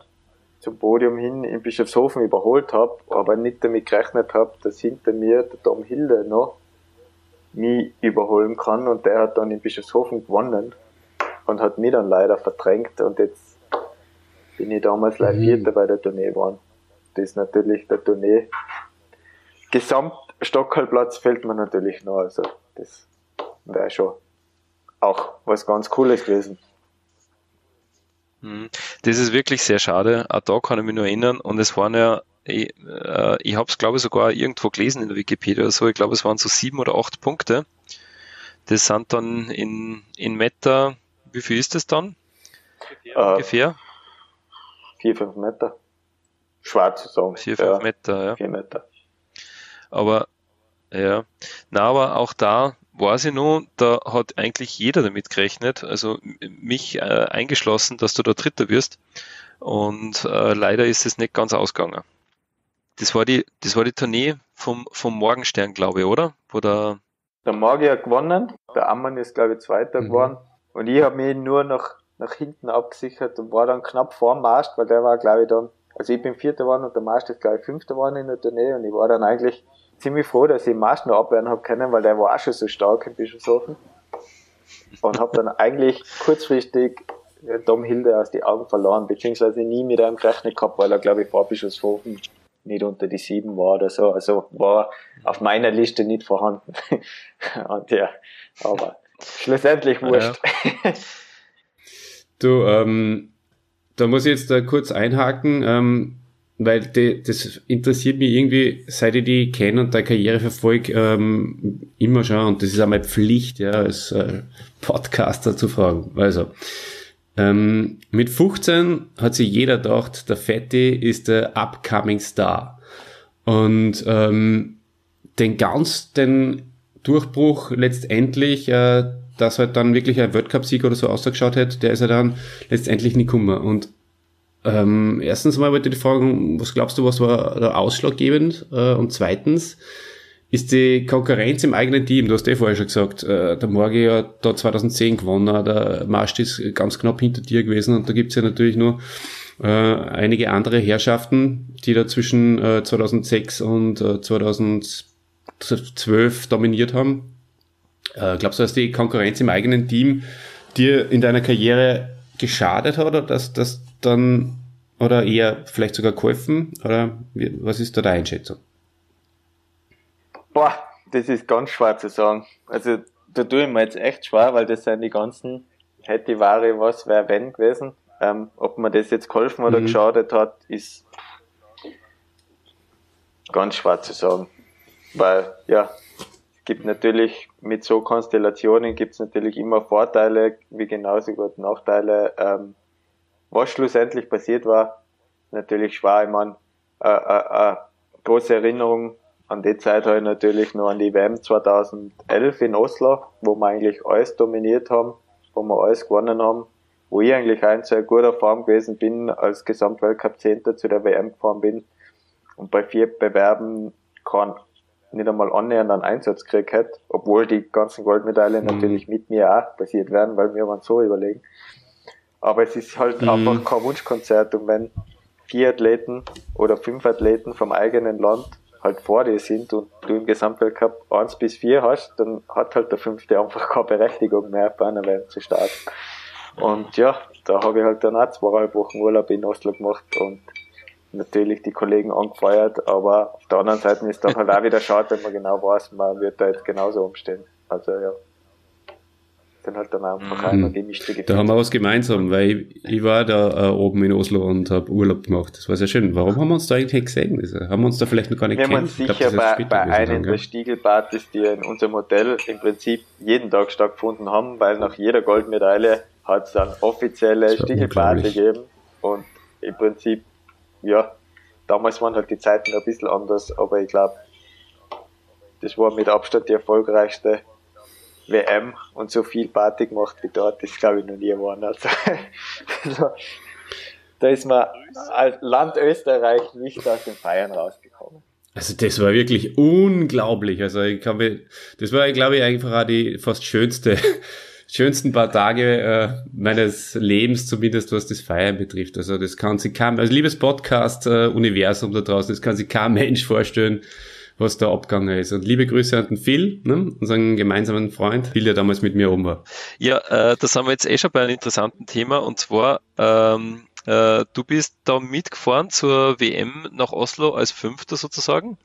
zum Podium hin in Bischofshofen überholt habe, aber nicht damit gerechnet habe, dass hinter mir der Tom Hilde noch mich überholen kann und der hat dann in Bischofshofen gewonnen und hat mich dann leider verdrängt und jetzt bin ich damals leider Vierter bei der Tournee geworden. Das ist natürlich der Tournee. Gesamtstockholmplatz fällt mir natürlich noch, also das wäre schon auch was ganz Cooles gewesen. Das ist wirklich sehr schade. Auch da kann ich mich nur erinnern. Und es waren ja, ich, äh, ich habe es glaube ich sogar irgendwo gelesen in der Wikipedia oder so. Ich glaube, es waren so sieben oder acht Punkte. Das sind dann in, in Meter, wie viel ist das dann? Äh, Ungefähr? Vier, fünf Meter. Schwer zu sagen. Vier, fünf ja, Meter, ja. Vier Meter. Aber ja, na, aber auch da weiß ich noch, da hat eigentlich jeder damit gerechnet, also mich äh, eingeschlossen, dass du da Dritter wirst und äh, leider ist es nicht ganz ausgegangen. Das war die, das war die Tournee vom, vom Morgenstern, glaube ich, oder? Wo der, der Magier gewonnen, der Ammann ist, glaube ich, Zweiter mhm. geworden. Und ich habe mich nur nach, nach hinten abgesichert und war dann knapp vor dem Marsch, weil der war, glaube ich, dann, also ich bin Vierter geworden und der Marsch ist, glaube ich, Fünfter geworden in der Tournee. Und ich war dann eigentlich ziemlich froh, dass ich den Marsch noch abwehren habe können, weil der war auch schon so stark in Bischofshofen. Und habe dann eigentlich kurzfristig Tom Hilde aus den Augen verloren, beziehungsweise nie mit einem gerechnet gehabt, weil er, glaube ich, vor Bischofshofen nicht unter die sieben war oder so. Also war auf meiner Liste nicht vorhanden. Und ja, aber schlussendlich wurscht. Ja. Du, ähm, da muss ich jetzt da kurz einhaken, ähm, weil die, das interessiert mich irgendwie, seit ich die kenne und der Karriere verfolge, ähm, immer schon. Und das ist auch meine Pflicht, ja, als äh, Podcaster zu fragen. Also, Ähm, mit fünfzehn hat sich jeder gedacht, der Fetti ist der upcoming Star. Und ähm, den ganz den Durchbruch letztendlich, äh, dass halt dann wirklich ein Weltcup-Sieg oder so ausgeschaut hat, der ist ja dann letztendlich nicht gekommen. Und ähm, erstens mal wollte ich fragen, was glaubst du, was war da ausschlaggebend? Äh, und zweitens ist die Konkurrenz im eigenen Team, du hast eh vorher schon gesagt, äh, der Morgi hat da zweitausendzehn gewonnen, der Marsch ist ganz knapp hinter dir gewesen und da gibt's ja natürlich nur äh, einige andere Herrschaften, die da zwischen äh, zweitausendsechs und äh, zweitausendzwölf dominiert haben. Äh, glaubst du, dass die Konkurrenz im eigenen Team dir in deiner Karriere geschadet hat oder dass das dann, oder eher vielleicht sogar geholfen, oder wie, was ist da deine Einschätzung? Boah, das ist ganz schwer zu sagen. Also da tue ich mir jetzt echt schwer, weil das sind die ganzen hätte, wäre, was, wäre, wenn gewesen. Ähm, ob mir das jetzt geholfen oder mhm. geschadet hat, ist ganz schwer zu sagen. Weil, ja, es gibt natürlich, mit so Konstellationen gibt es natürlich immer Vorteile, wie genauso gut Nachteile. Ähm, was schlussendlich passiert war, natürlich schwer. Ich meine, äh, äh, äh, große Erinnerung an die Zeit habe ich natürlich noch an die W M zweitausendelf in Oslo, wo wir eigentlich alles dominiert haben, wo wir alles gewonnen haben, wo ich eigentlich auch in sehr guter Form gewesen bin, als Gesamtweltcup-Zehnter zu der W M gefahren bin und bei vier Bewerben kann nicht einmal annähernd einen Einsatz gekriegt hätte, obwohl die ganzen Goldmedaillen mhm. natürlich mit mir auch passiert werden, weil wir waren so überlegen. Aber es ist halt mhm. einfach kein Wunschkonzert, und wenn vier Athleten oder fünf Athleten vom eigenen Land halt vor dir sind und du im Gesamtweltcup eins bis vier hast, dann hat halt der Fünfte einfach keine Berechtigung mehr, bei einer W M zu starten. Und ja, da habe ich halt dann auch zweieinhalb Wochen Urlaub in Oslo gemacht und natürlich die Kollegen angefeuert, aber auf der anderen Seite ist dann halt auch wieder schade, wenn man genau weiß, man wird da jetzt genauso umstehen. Also ja, dann halt dann einfach einmal gemischte Gefühle. Da haben wir was gemeinsam, weil ich, ich war da äh, oben in Oslo und habe Urlaub gemacht. Das war sehr schön. Warum haben wir uns da eigentlich gesehen? Also, haben wir uns da vielleicht noch gar nicht gesehen? Wir haben uns sicher glaub, bei, bei einem der Stiegelpartys, die in unserem Hotel im Prinzip jeden Tag stattgefunden haben, weil nach jeder Goldmedaille hat es dann offizielle Stiegelparty gegeben. Und im Prinzip, ja, damals waren halt die Zeiten ein bisschen anders, aber ich glaube, das war mit Abstand die erfolgreichste W M und so viel Party gemacht wie dort, das glaube ich noch nie geworden. Also, da ist man als Land Österreich nicht aus den Feiern rausgekommen. Also das war wirklich unglaublich. Also ich kann mir, das war, glaube ich, einfach auch die fast schönste, schönsten paar Tage äh, meines Lebens, zumindest was das Feiern betrifft. Also das kann sich kaum, also liebes Podcast-Universum da draußen, das kann sich kein Mensch vorstellen, was da abgegangen ist. Und liebe Grüße an den Phil, ne, unseren gemeinsamen Freund, Phil, der damals mit mir oben war. Ja, äh, da sind wir jetzt eh schon bei einem interessanten Thema, und zwar, ähm, äh, du bist da mitgefahren zur W M nach Oslo als Fünfter sozusagen,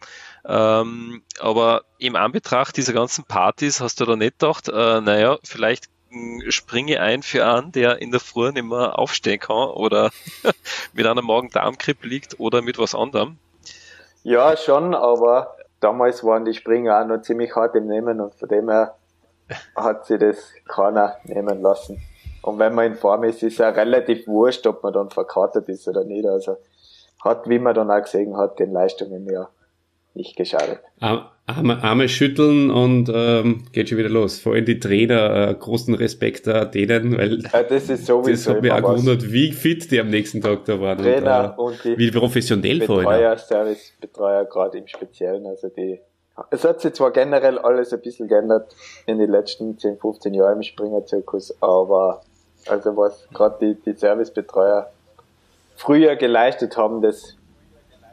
ähm, aber im Anbetracht dieser ganzen Partys hast du da nicht gedacht, äh, naja, vielleicht springe ein für einen, der in der Früh nicht mehr aufstehen kann oder mit einer Magen-Darm-Grippe liegt oder mit was anderem? Ja, schon, aber damals waren die Springer auch noch ziemlich hart im Nehmen, und von dem her hat sich das keiner nehmen lassen. Und wenn man in Form ist, ist es ja relativ wurscht, ob man dann verkatert ist oder nicht. Also hat, wie man dann auch gesehen hat, den Leistungen ja nicht geschadet. Arme, Arme schütteln und ähm, geht schon wieder los. Vor allem die Trainer, äh, großen Respekt denen, weil ja, das, ist das hat mich auch gewundert, wie fit die am nächsten Tag da waren. Trainer und, äh, und die wie professionell vor allem. Betreuer, Servicebetreuer gerade im Speziellen. Also die, es hat sich zwar generell alles ein bisschen geändert in den letzten zehn, fünfzehn Jahren im Springer-Zirkus, aber also was gerade die, die Servicebetreuer früher geleistet haben, das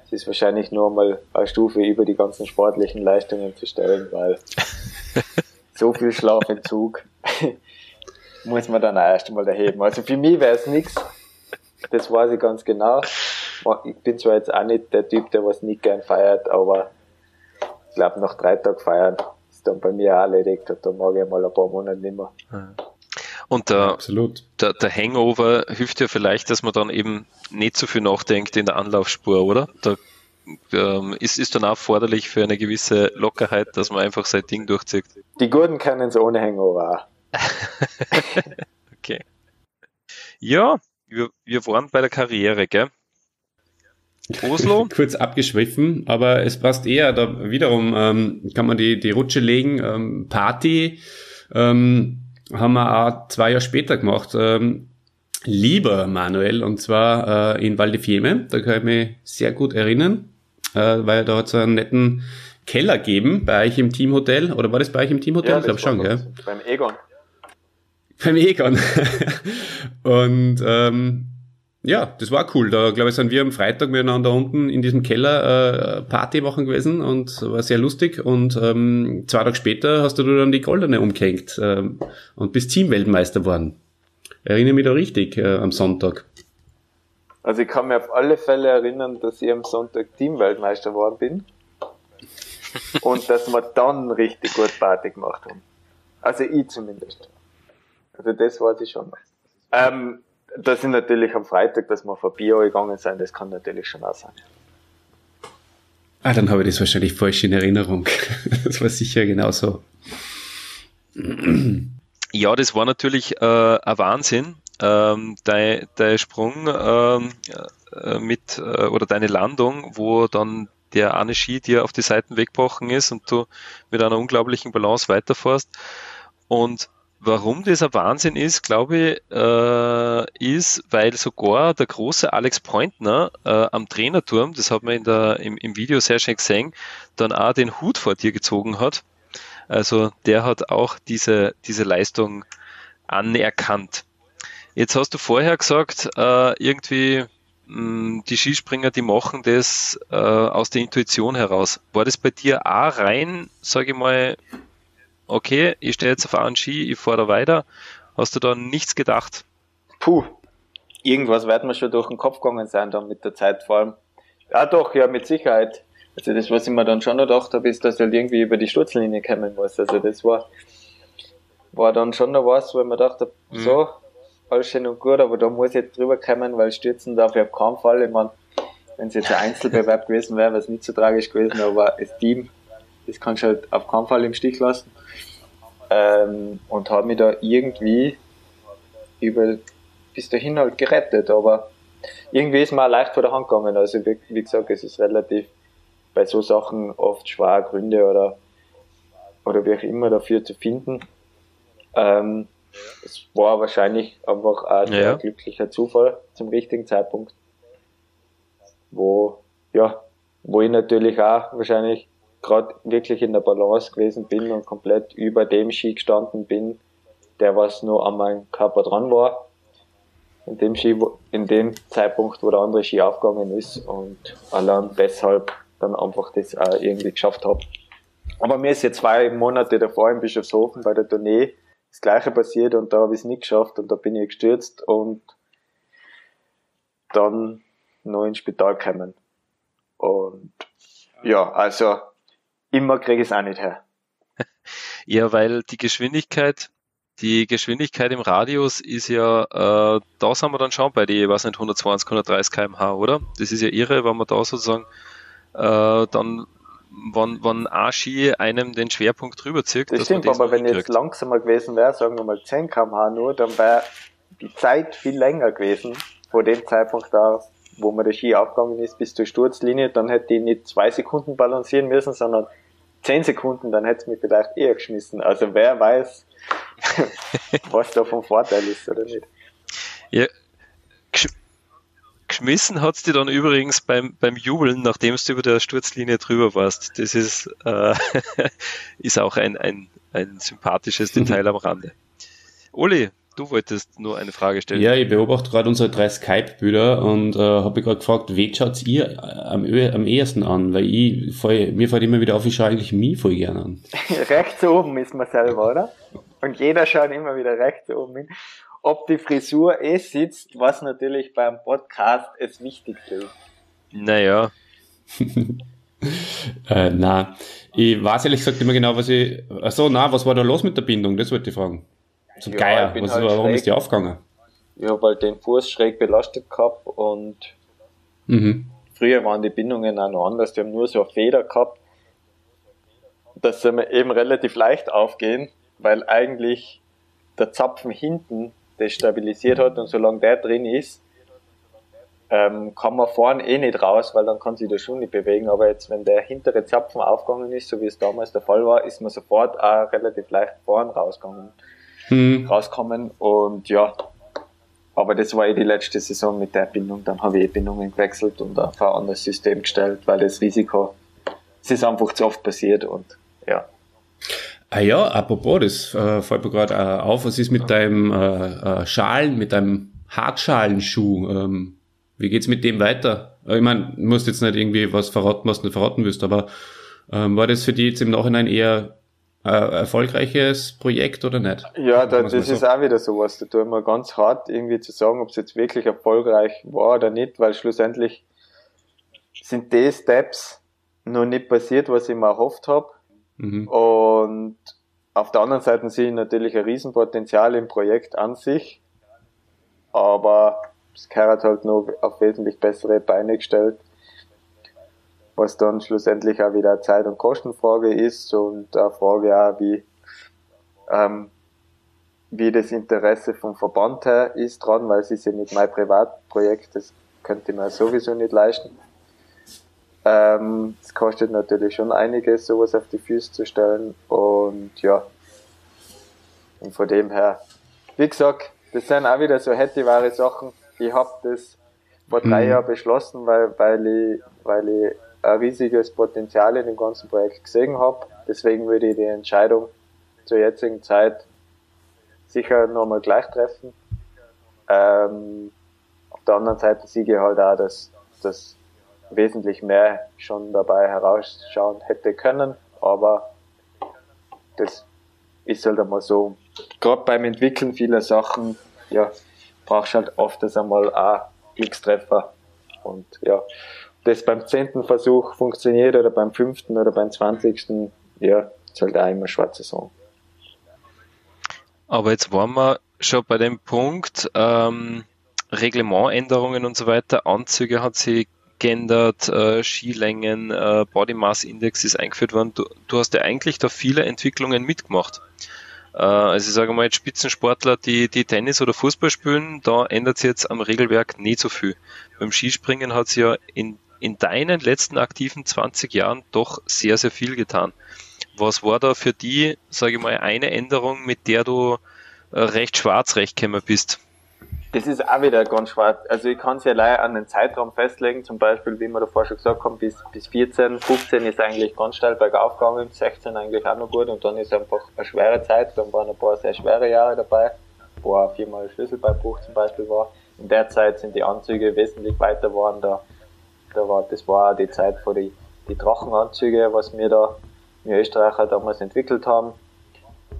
Es ist wahrscheinlich nur mal eine Stufe über die ganzen sportlichen Leistungen zu stellen, weil so viel Schlafentzug muss man dann auch erst einmal erheben. Also für mich wäre es nichts, das weiß ich ganz genau. Ich bin zwar jetzt auch nicht der Typ, der was nicht gern feiert, aber ich glaube, nach drei Tagen feiern ist dann bei mir auch erledigt und da mag ich mal ein paar Monate nicht mehr. Und der, der, der Hangover hilft ja vielleicht, dass man dann eben nicht so viel nachdenkt in der Anlaufspur, oder? Da ähm, ist, ist dann auch erforderlich für eine gewisse Lockerheit, dass man einfach sein Ding durchzieht. Die Guten können es ohne Hangover auch. Okay. Ja, wir, wir waren bei der Karriere, gell? Oslo. Kurz abgeschwiffen, aber es passt eher. Da wiederum ähm, kann man die, die Rutsche legen. Ähm, Party, ähm, haben wir auch zwei Jahre später gemacht, ähm, lieber Manuel, und zwar äh, in Val di Fiemme, da kann ich mich sehr gut erinnern, äh, weil da hat es einen netten Keller gegeben bei euch im Teamhotel, oder war das bei euch im Teamhotel? Ja, ich glaube schon, gell? Beim Egon. Beim Egon. Und ähm, ja, das war cool, da glaube ich sind wir am Freitag miteinander unten in diesem Keller äh, Party machen gewesen und war sehr lustig und ähm, zwei Tage später hast du dann die Goldene umgehängt ähm, und bist Teamweltmeister geworden. Erinnere mich da richtig äh, am Sonntag. Also ich kann mich auf alle Fälle erinnern, dass ich am Sonntag Teamweltmeister geworden bin und dass wir dann richtig gut Party gemacht haben. Also ich zumindest. Also das weiß ich schon. Ähm, Das sind natürlich am Freitag, dass wir vor Bier gegangen sind, das kann natürlich schon auch sein. Ah, dann habe ich das wahrscheinlich falsch in Erinnerung. Das war sicher genauso. Ja, das war natürlich äh, ein Wahnsinn. Ähm, dein, dein Sprung äh, mit, äh, oder deine Landung, wo dann der eine Ski dir auf die Seiten weggebrochen ist und du mit einer unglaublichen Balance weiterfährst. Und warum das ein Wahnsinn ist, glaube ich, äh, ist, weil sogar der große Alex Pointner äh, am Trainerturm, das hat man in der, im, im Video sehr schön gesehen, dann auch den Hut vor dir gezogen hat. Also der hat auch diese, diese Leistung anerkannt. Jetzt hast du vorher gesagt, äh, irgendwie mh, die Skispringer, die machen das äh, aus der Intuition heraus. War das bei dir auch rein, sage ich mal, okay, ich stehe jetzt auf einen Ski, ich fahre da weiter. Hast du da nichts gedacht? Puh, irgendwas wird mir schon durch den Kopf gegangen sein dann mit der Zeit vor allem. Ja doch, ja mit Sicherheit. Also das, was ich mir dann schon noch gedacht habe, ist, dass ich halt irgendwie über die Sturzlinie kommen muss. Also das war, war dann schon noch was, wo ich mir dachte, mhm. so, alles schön und gut, aber da muss ich jetzt drüber kommen, weil stürzen darf ich auf keinen Fall. Ich meine, wenn es jetzt ein Einzelbewerb gewesen wäre, wäre es nicht so tragisch gewesen, aber das Team, das kannst du halt auf keinen Fall im Stich lassen. Ähm, und habe mich da irgendwie über, bis dahin halt gerettet, aber irgendwie ist mir auch leicht vor der Hand gegangen, also wie, wie gesagt, es ist relativ bei so Sachen oft schwer Gründe oder, oder wie auch immer dafür zu finden. Ähm, es war wahrscheinlich einfach ein ja. glücklicher Zufall zum richtigen Zeitpunkt, wo, ja, wo ich natürlich auch wahrscheinlich gerade wirklich in der Balance gewesen bin und komplett über dem Ski gestanden bin, der was nur an meinem Körper dran war, in dem Ski, in dem Zeitpunkt, wo der andere Ski aufgegangen ist und allein deshalb dann einfach das auch irgendwie geschafft habe. Aber mir ist jetzt zwei Monate davor in Bischofshofen bei der Tournee das Gleiche passiert und da habe ich es nicht geschafft und da bin ich gestürzt und dann noch ins Spital gekommen. Und ja, also immer kriege ich es auch nicht her. Ja, weil die Geschwindigkeit, die Geschwindigkeit im Radius ist ja, äh, da sind wir dann schon bei die, ich weiß nicht, hundertzwanzig, hundertdreißig Kilometer pro Stunde, oder? Das ist ja irre, wenn man da sozusagen äh, dann, wann, wann ein Ski einem den Schwerpunkt drüber zieht. Das stimmt, das aber wenn ich jetzt langsamer gewesen wäre, sagen wir mal zehn Kilometer pro Stunde nur, dann wäre die Zeit viel länger gewesen, von dem Zeitpunkt aus, wo mir der Ski aufgegangen ist bis zur Sturzlinie, dann hätte ich nicht zwei Sekunden balancieren müssen, sondern zehn Sekunden, dann hätte es mich vielleicht eher geschmissen. Also wer weiß, was da vom Vorteil ist oder nicht. Ja, gesch- geschmissen hat es dir dann übrigens beim, beim Jubeln, nachdem du über der Sturzlinie drüber warst. Das ist, äh, ist auch ein, ein, ein sympathisches Detail am Rande. Oli, du wolltest nur eine Frage stellen. Ja, ich beobachte gerade unsere drei Skype-Bilder und äh, habe mich gerade gefragt, wen schaut ihr am, Ö- am ehesten an? Weil ich fall, mir fällt immer wieder auf, ich schaue eigentlich mich voll gerne an. Rechts oben ist man selber, oder? Und jeder schaut immer wieder rechts oben hin. Ob die Frisur eh sitzt, was natürlich beim Podcast das Wichtigste ist. Naja. äh, nein. Ich weiß ehrlich gesagt immer genau, was ich... Achso, nein, was war da los mit der Bindung? Das wollte ich fragen. Zum ja, Geier, was, halt warum schräg, ist die aufgegangen? Ich habe halt den Fuß schräg belastet gehabt und mhm. früher waren die Bindungen auch noch anders, die haben nur so eine Feder gehabt, dass sie mir eben relativ leicht aufgehen, weil eigentlich der Zapfen hinten das stabilisiert hat und solange der drin ist, ähm, kann man vorne eh nicht raus, weil dann kann sich der Schuh nicht bewegen, aber jetzt wenn der hintere Zapfen aufgegangen ist, so wie es damals der Fall war, ist man sofort auch relativ leicht vorne rausgegangen. Hm. rauskommen und ja, aber das war eh die letzte Saison mit der Bindung, dann habe ich Bindungen gewechselt und auf ein anderes System gestellt, weil das Risiko, es ist einfach zu oft passiert und ja. Ah ja, apropos, das äh, fällt mir gerade äh, auf, was ist mit deinem äh, äh, Schalen, mit deinem Hartschalenschuh, ähm, wie geht's mit dem weiter? Ich meine, du musst jetzt nicht irgendwie was verraten, was du nicht verraten willst, aber ähm, war das für dich jetzt im Nachhinein eher erfolgreiches Projekt oder nicht? Ja, da, das ist auch wieder sowas. Da tue ich mir ganz hart, irgendwie zu sagen, ob es jetzt wirklich erfolgreich war oder nicht, weil schlussendlich sind die Steps noch nicht passiert, was ich mir erhofft habe. Mhm. Und auf der anderen Seite sehe ich natürlich ein Riesenpotenzial im Projekt an sich, aber es gehört halt noch auf wesentlich bessere Beine gestellt, was dann schlussendlich auch wieder Zeit- und Kostenfrage ist und eine Frage auch, wie, ähm, wie das Interesse vom Verband her ist dran, weil es ist ja nicht mein Privatprojekt, das könnte ich mir sowieso nicht leisten. Ähm, es kostet natürlich schon einiges, sowas auf die Füße zu stellen und ja, und von dem her, wie gesagt, das sind auch wieder so hätteware Sachen. Ich habe das vor drei mhm. Jahren beschlossen, weil, weil ich, weil ich ein riesiges Potenzial in dem ganzen Projekt gesehen habe. Deswegen würde ich die Entscheidung zur jetzigen Zeit sicher nochmal gleich treffen. Ähm, auf der anderen Seite sehe ich halt auch, dass, dass wesentlich mehr schon dabei herausschauen hätte können, aber das ist halt einmal so. Gerade beim Entwickeln vieler Sachen, ja, brauchst du halt oft das einmal auch Glückstreffer und ja, das beim zehnten Versuch funktioniert oder beim fünften oder beim zwanzigsten ja, ist halt auch immer eine schwarze Saison. Aber jetzt waren wir schon bei dem Punkt, ähm, Reglementänderungen und so weiter, Anzüge hat sich geändert, äh, Skilängen, äh, Body Mass Index ist eingeführt worden. Du, du hast ja eigentlich da viele Entwicklungen mitgemacht. Äh, also ich sage mal, jetzt Spitzensportler, die, die Tennis oder Fußball spielen, da ändert sich jetzt am Regelwerk nicht so viel. Beim Skispringen hat sich ja in in deinen letzten aktiven zwanzig Jahren doch sehr, sehr viel getan. Was war da für die, sage ich mal, eine Änderung, mit der du recht schwarz rechtgekommen bist? Das ist auch wieder ganz schwarz. Also ich kann es ja leider an den Zeitraum festlegen, zum Beispiel, wie wir davor schon gesagt haben, bis, bis vierzehn, fünfzehn ist eigentlich ganz steil bergauf gegangen, sechzehn eigentlich auch noch gut und dann ist einfach eine schwere Zeit, dann waren ein paar sehr schwere Jahre dabei, wo auch viermal Schlüsselbeinbruch zum Beispiel war. In der Zeit sind die Anzüge wesentlich weiter geworden da. Da war, das war auch die Zeit vor die, die Drachenanzüge, was wir da, wir Österreicher damals entwickelt haben.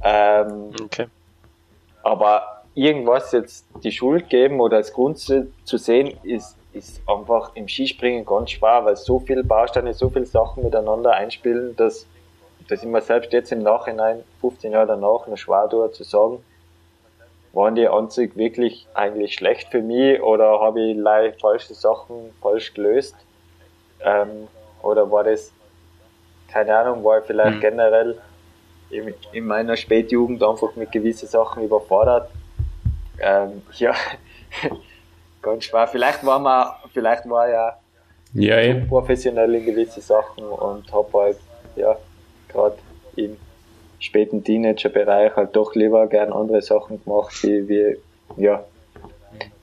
Ähm, okay. Aber irgendwas jetzt die Schuld geben oder als Grund zu, zu sehen, ist, ist einfach im Skispringen ganz schwer, weil so viele Bausteine, so viele Sachen miteinander einspielen, dass, dass ich mir selbst jetzt im Nachhinein, fünfzehn Jahre danach, noch schwer tue, zu sagen, waren die Anzüge wirklich eigentlich schlecht für mich oder habe ich leider falsche Sachen falsch gelöst? Ähm, oder war das, keine Ahnung, war ich vielleicht mhm. generell in, in meiner Spätjugend einfach mit gewissen Sachen überfordert? Ähm, ja, ganz schwer. Vielleicht war man, vielleicht war ja, ja, ja. professionell in gewisse Sachen und habe halt, ja, gerade im späten Teenager-Bereich halt doch lieber gern andere Sachen gemacht, wie, wie, ja,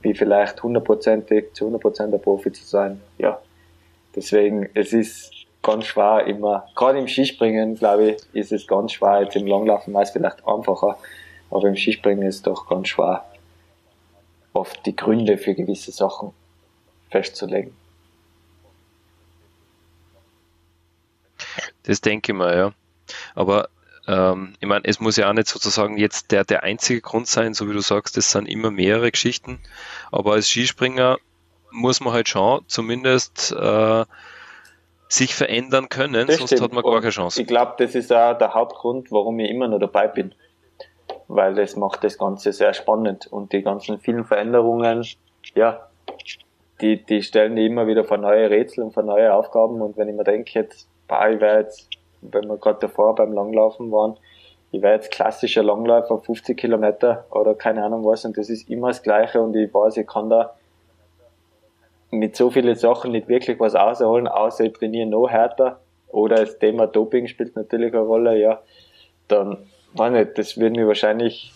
wie vielleicht hundertprozentig zu hundert Prozent der Profi zu sein. Ja, deswegen, es ist ganz schwer immer, gerade im Skispringen, glaube ich, ist es ganz schwer. Jetzt im Langlaufen war es vielleicht einfacher, aber im Skispringen ist es doch ganz schwer, oft die Gründe für gewisse Sachen festzulegen. Das denke ich mal, ja. Aber ähm, ich meine, es muss ja auch nicht sozusagen jetzt der, der einzige Grund sein, so wie du sagst, das sind immer mehrere Geschichten. Aber als Skispringer muss man halt schon zumindest äh, sich verändern können, das sonst stimmt. Hat man gar keine Chance. Ich glaube, das ist auch der Hauptgrund, warum ich immer noch dabei bin. Weil das macht das Ganze sehr spannend und die ganzen vielen Veränderungen, ja, die, die stellen die immer wieder vor neue Rätsel und vor neue Aufgaben. Und wenn ich mir denke, jetzt, bah, ich wäre jetzt, wenn wir gerade davor beim Langlaufen waren, ich wäre jetzt klassischer Langläufer, fünfzig Kilometer oder keine Ahnung was, und das ist immer das Gleiche und ich weiß, ich kann da mit so vielen Sachen nicht wirklich was rausholen, außer ich trainiere noch härter, oder das Thema Doping spielt natürlich eine Rolle, ja, dann das wird mich wahrscheinlich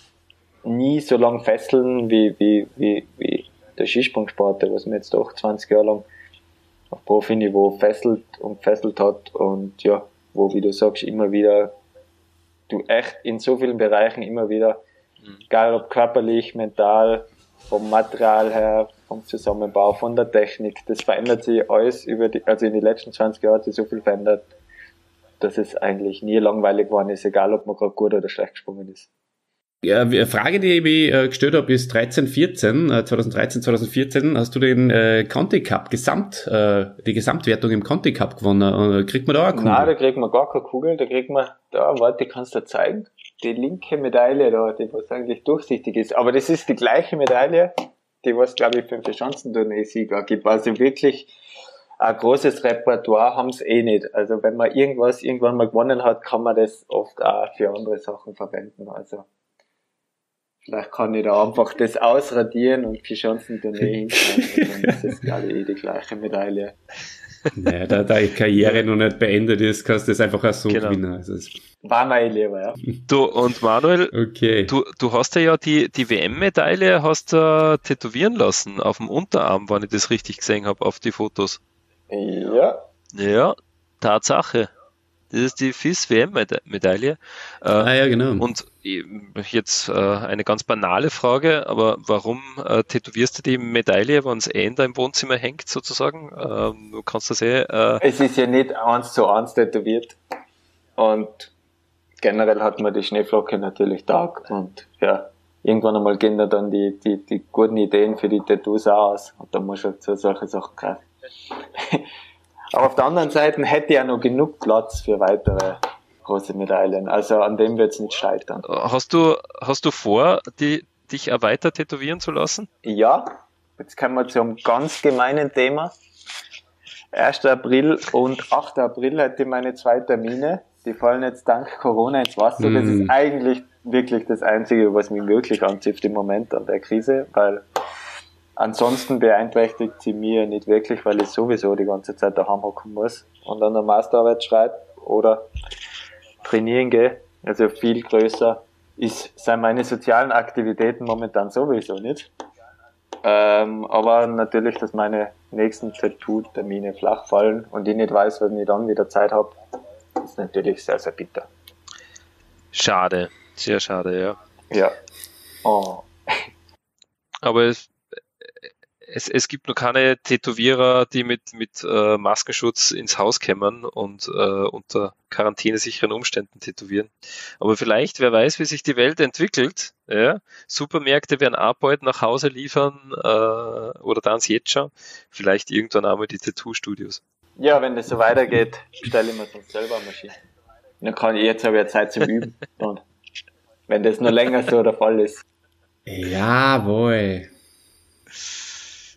nie so lang fesseln wie, wie, wie, wie der Skisprungsport, was mir jetzt doch zwanzig Jahre lang auf Profiniveau fesselt und fesselt hat und ja, wo, wie du sagst, immer wieder, du echt in so vielen Bereichen immer wieder, egal ob körperlich, mental, vom Material her, vom Zusammenbau, von der Technik, das verändert sich alles über die, also in den letzten zwanzig Jahren hat sich so viel verändert, dass es eigentlich nie langweilig geworden ist, egal ob man gerade gut oder schlecht gesprungen ist. Ja, eine Frage, die ich mir gestellt habe, ist dreizehn vierzehn, zwanzig dreizehn, zwanzig vierzehn hast du den äh, Conti Cup, Gesamt, äh, die Gesamtwertung im Conti Cup gewonnen. Kriegt man da auch eine Kugel? Nein, da kriegt man gar keine Kugel, da kriegt man, da, warte, ich kann es dir zeigen, die linke Medaille da, die was eigentlich durchsichtig ist, aber das ist die gleiche Medaille, die was, glaube ich, für den Verschanzenturnier-Sieger gibt, also wirklich ein großes Repertoire haben sie eh nicht. Also wenn man irgendwas irgendwann mal gewonnen hat, kann man das oft auch für andere Sachen verwenden. Also vielleicht kann ich da einfach das ausradieren und die Chancen-Tournee hinschreiben. Das ist, glaube ich, eh die gleiche Medaille. Naja, da die Karriere noch nicht beendet ist, kannst du das einfach auch so genau gewinnen. Also war mein Lieber, ja. Du, und Manuel, okay. du, du hast ja die, die W M-Medaille hast du tätowieren lassen auf dem Unterarm, wenn ich das richtig gesehen habe, auf die Fotos. Ja. Ja, Tatsache. Das ist die F I S-W M-Medaille. Ah ja, genau. Und jetzt eine ganz banale Frage, aber warum tätowierst du die Medaille, wenn es eh in deinem Wohnzimmer hängt, sozusagen? Du kannst das eh... Äh es ist ja nicht eins zu eins tätowiert. Und generell hat mir die Schneeflocke natürlich taugt. Und ja, irgendwann einmal gehen da dann die, die, die guten Ideen für die Tattoos auch aus. Und dann muss halt so solche Sachen greifen. Aber auf der anderen Seite hätte ja noch genug Platz für weitere große Medaillen. Also an dem wird es nicht scheitern. Hast du, hast du vor, die, dich auch weiter tätowieren zu lassen? Ja, jetzt kommen wir zu einem ganz gemeinen Thema. erster April und achter April hätte ich meine zwei Termine. Die fallen jetzt dank Corona ins Wasser. Mm. Das ist eigentlich wirklich das Einzige, was mich wirklich anzieht im Moment an der Krise, weil... Ansonsten beeinträchtigt sie mir nicht wirklich, weil ich sowieso die ganze Zeit daheim hocken muss und an der Masterarbeit schreibe oder trainieren gehe. Also viel größer ist, sind meine sozialen Aktivitäten momentan sowieso nicht. Ähm, aber natürlich, dass meine nächsten Tattoo-Termine flach fallen und ich nicht weiß, wann ich dann wieder Zeit habe, ist natürlich sehr, sehr bitter. Schade, sehr schade, ja. Ja. Oh. Aber es Es, es gibt noch keine Tätowierer, die mit, mit äh, Maskenschutz ins Haus kämen und äh, unter quarantänesicheren Umständen tätowieren. Aber vielleicht, wer weiß, wie sich die Welt entwickelt. Ja? Supermärkte werden auch bald nach Hause liefern äh, oder dann jetzt schon. Vielleicht irgendwann einmal die Tattoo-Studios. Ja, wenn das so weitergeht, stelle ich mir sonst selber eine Maschine. Dann kann ich jetzt, habe ich ja Zeit zum Üben. Und wenn das nur länger so der Fall ist. Jawohl.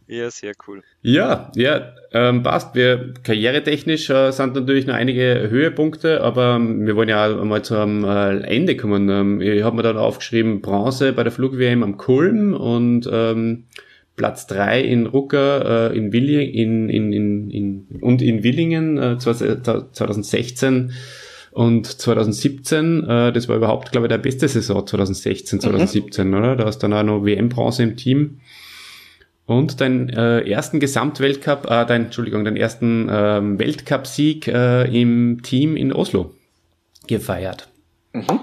Ja, sehr cool. Ja, ja, ähm, passt. Wir karrieretechnisch äh, sind natürlich noch einige Höhepunkte, aber ähm, wir wollen ja auch mal zum äh, Ende kommen. Ähm, ich habe mir dann aufgeschrieben, Bronze bei der Flug-W M am Kulm und ähm, Platz drei in Rucker, äh, in Willi- in, in, in, in, und in Willingen äh, zwanzig sechzehn und zwanzig siebzehn. Äh, das war überhaupt, glaube ich, der beste Saison zwanzig sechzehn, zwanzig siebzehn, mhm. oder? Da hast du dann auch noch W M-Bronze im Team. Und deinen äh, ersten Gesamtweltcup, äh, dein, Entschuldigung, deinen ersten ähm, Weltcup-Sieg äh, im Team in Oslo gefeiert. Mhm.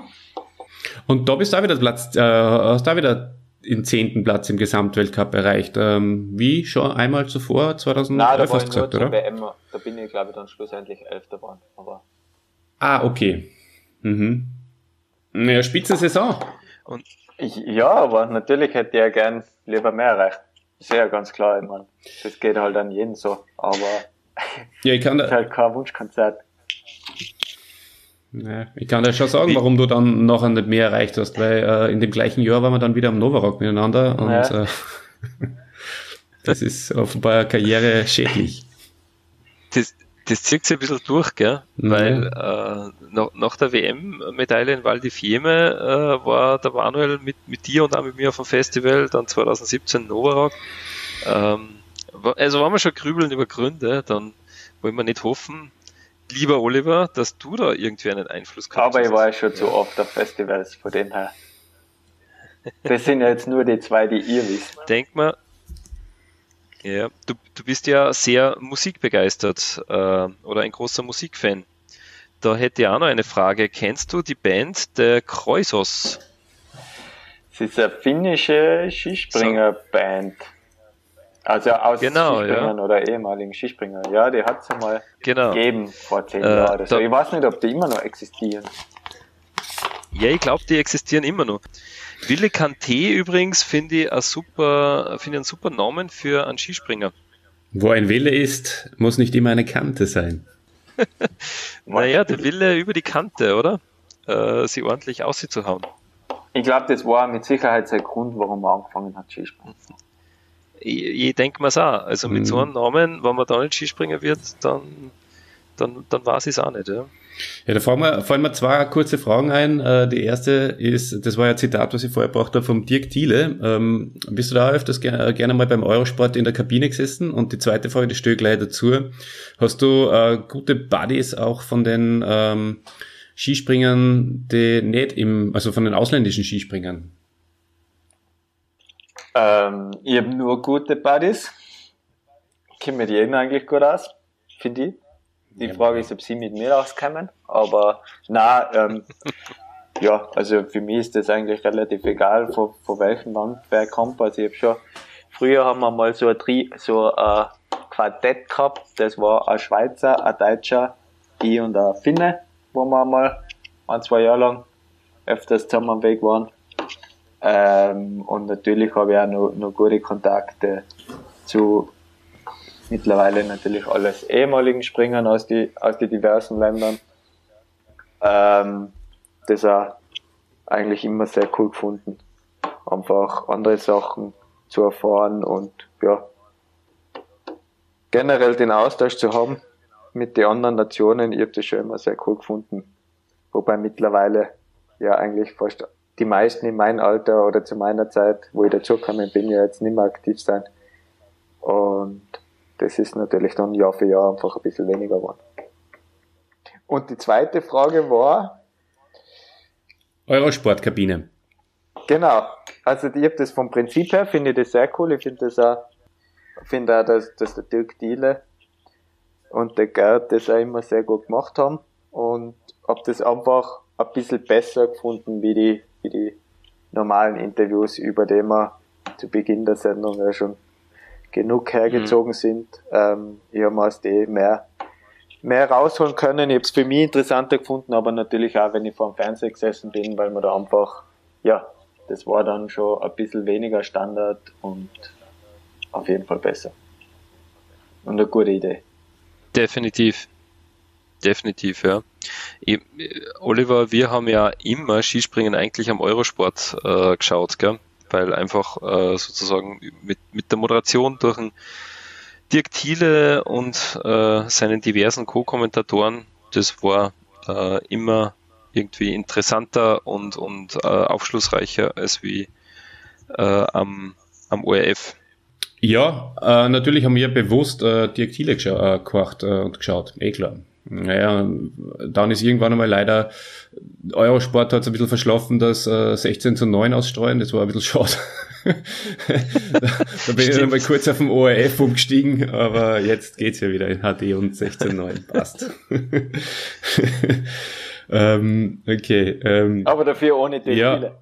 Und da bist du auch wieder Platz, äh, hast du auch wieder den zehnten Platz im Gesamtweltcup erreicht. Ähm, wie schon einmal zuvor, zwanzig elf hast du gesagt, oder? Nein, da war ich nur zur W M. Da bin ich, glaube ich, dann schlussendlich elfter geworden. Aber ah, okay. Mhm. Naja, Spitzensaison. Und ich, ja, aber natürlich hätte ich ja gern lieber mehr erreicht. Sehr ganz klar, ich meine, das geht halt an jeden so, aber ja, ich kann da, ist halt kein Wunschkonzert. Ja, ich kann dir schon sagen, warum du dann nachher nicht mehr erreicht hast, weil äh, in dem gleichen Jahr waren wir dann wieder am Nova Rock miteinander und ja. äh, das ist offenbar Karriere schädlich. Das, das zieht sich ein bisschen durch, gell? Weil ja. äh, nach, nach der W M-Medaille in Val di Fiemme äh, war der Manuel mit, mit dir und auch mit mir auf dem Festival, dann zwanzig siebzehn Nova Rock. Ähm, also wenn wir schon grübeln über Gründe, dann wollen wir nicht hoffen, lieber Oliver, dass du da irgendwie einen Einfluss kannst. Aber ich war ja schon zu oft auf Festivals, von dem her. Das sind ja jetzt nur die zwei, die ihr wisst. Denk mal, ja, du, du bist ja sehr musikbegeistert äh, oder ein großer Musikfan. Da hätte ich auch noch eine Frage. Kennst du die Band der Kreusos? Es ist eine finnische Skispringer-Band. Also aus genau, Skispringern ja. oder ehemaligen Skispringer. Ja, die hat es einmal genau. gegeben vor zehn äh, Jahren. So. Ich weiß nicht, ob die immer noch existieren. Ja, ich glaube, die existieren immer noch. Wille Kante übrigens finde ich, ein super, find ich einen super Namen für einen Skispringer. Wo ein Wille ist, muss nicht immer eine Kante sein. Naja, der Wille über die Kante, oder? Äh, sie ordentlich auszuhauen. Ich glaube, das war mit Sicherheit sein Grund, warum er angefangen hat, Skispringen. Ich, ich denke mir es auch. Also mit mhm. so einem Namen, wenn man da nicht Skispringer wird, dann, dann, dann weiß ich es auch nicht, ja. Ja, da fallen mir, fallen mir zwei kurze Fragen ein. Die erste ist, das war ja ein Zitat, was ich vorher gebracht habe, vom Dirk Thiele. Ähm, bist du da öfters ger- gerne mal beim Eurosport in der Kabine gesessen? Und die zweite Frage, die stehe ich gleich dazu. Hast du äh, gute Buddies auch von den ähm, Skispringern, die nicht im, also von den ausländischen Skispringern? Ähm, ich habe nur gute Buddies. Ich komme mit jedem eigentlich gut aus, finde ich. Die Frage ist, ob sie mit mir auskommen, aber nein, ähm, ja, also für mich ist das eigentlich relativ egal, von, von welchem Land wer kommt. Also ich habe schon, früher haben wir mal so ein, Tri, so ein Quartett gehabt, das war ein Schweizer, ein Deutscher, ich und ein Finne, wo wir mal ein, zwei Jahre lang öfters zusammen am Weg waren. Ähm, und natürlich habe ich auch noch, noch gute Kontakte zu mittlerweile natürlich alles ehemaligen Springern aus die aus die diversen Ländern. Ähm, das auch eigentlich immer sehr cool gefunden. Einfach andere Sachen zu erfahren und ja generell den Austausch zu haben mit den anderen Nationen. Ich habe das schon immer sehr cool gefunden. Wobei mittlerweile ja eigentlich fast die meisten in meinem Alter oder zu meiner Zeit, wo ich dazugekommen bin, ja jetzt nicht mehr aktiv sein. Und das ist natürlich dann Jahr für Jahr einfach ein bisschen weniger geworden. Und die zweite Frage war? Eurosportkabine. Genau. Also ich habe das vom Prinzip her, finde ich das sehr cool. Ich finde das auch, finde auch, dass, dass der Dirk Thiele und der Gerd das auch immer sehr gut gemacht haben. Und habe das einfach ein bisschen besser gefunden, wie die, wie die normalen Interviews, über die wir zu Beginn der Sendung ja schon genug hergezogen mhm. sind. Ähm, ich habe mir aus dem mehr, mehr rausholen können. Ich habe es für mich interessanter gefunden, aber natürlich auch, wenn ich vor dem Fernseher gesessen bin, weil man da einfach, ja, das war dann schon ein bisschen weniger Standard und auf jeden Fall besser. Und eine gute Idee. Definitiv. Definitiv, ja. Ich, Oliver, wir haben ja immer Skispringen eigentlich am Eurosport äh, geschaut, gell? Weil einfach äh, sozusagen mit, mit der Moderation durch den Dirk Thiele und äh, seinen diversen Co-Kommentatoren, das war äh, immer irgendwie interessanter und, und äh, aufschlussreicher als wie äh, am, am O R F. Ja, äh, natürlich haben wir bewusst äh, Dirk Thiele gescha- äh, gekocht äh, und geschaut, eh klar. Naja, dann ist irgendwann einmal leider, Eurosport hat es ein bisschen verschlafen, das äh, sechzehn zu neun ausstreuen, das war ein bisschen schade. da, da bin ich dann mal kurz auf dem O R F umgestiegen, aber jetzt geht's ja wieder in H D und sechzehn zu neun, passt. ähm, okay. Ähm, aber dafür ohne den ja. Spieler.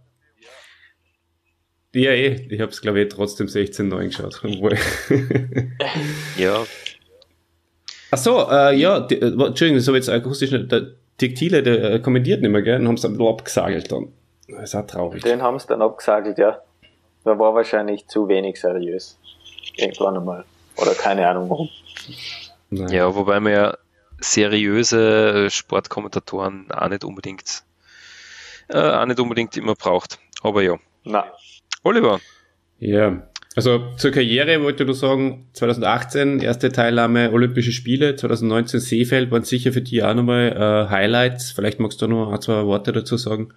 Ja, eh, ich hab's glaube ich trotzdem sechzehn zu neun geschaut. ja. Ach so, äh, ja, die, äh, Entschuldigung, das habe ich jetzt akustisch nicht, der Dirk Thiele, der äh, kommentiert nicht mehr, gell, und haben es ein bisschen abgesagelt dann. Das ist auch traurig. Den haben es dann abgesagelt, ja. Da war wahrscheinlich zu wenig seriös. Irgendwann einmal. Oder keine Ahnung warum. Nein. Ja, wobei man ja seriöse Sportkommentatoren auch nicht unbedingt, äh, auch nicht unbedingt immer braucht. Aber ja. Nein. Oliver. Ja. Also zur Karriere wollte du sagen, zweitausendachtzehn erste Teilnahme Olympische Spiele, zweitausendneunzehn Seefeld waren sicher für dich auch nochmal äh, Highlights. Vielleicht magst du noch ein, zwei Worte dazu sagen.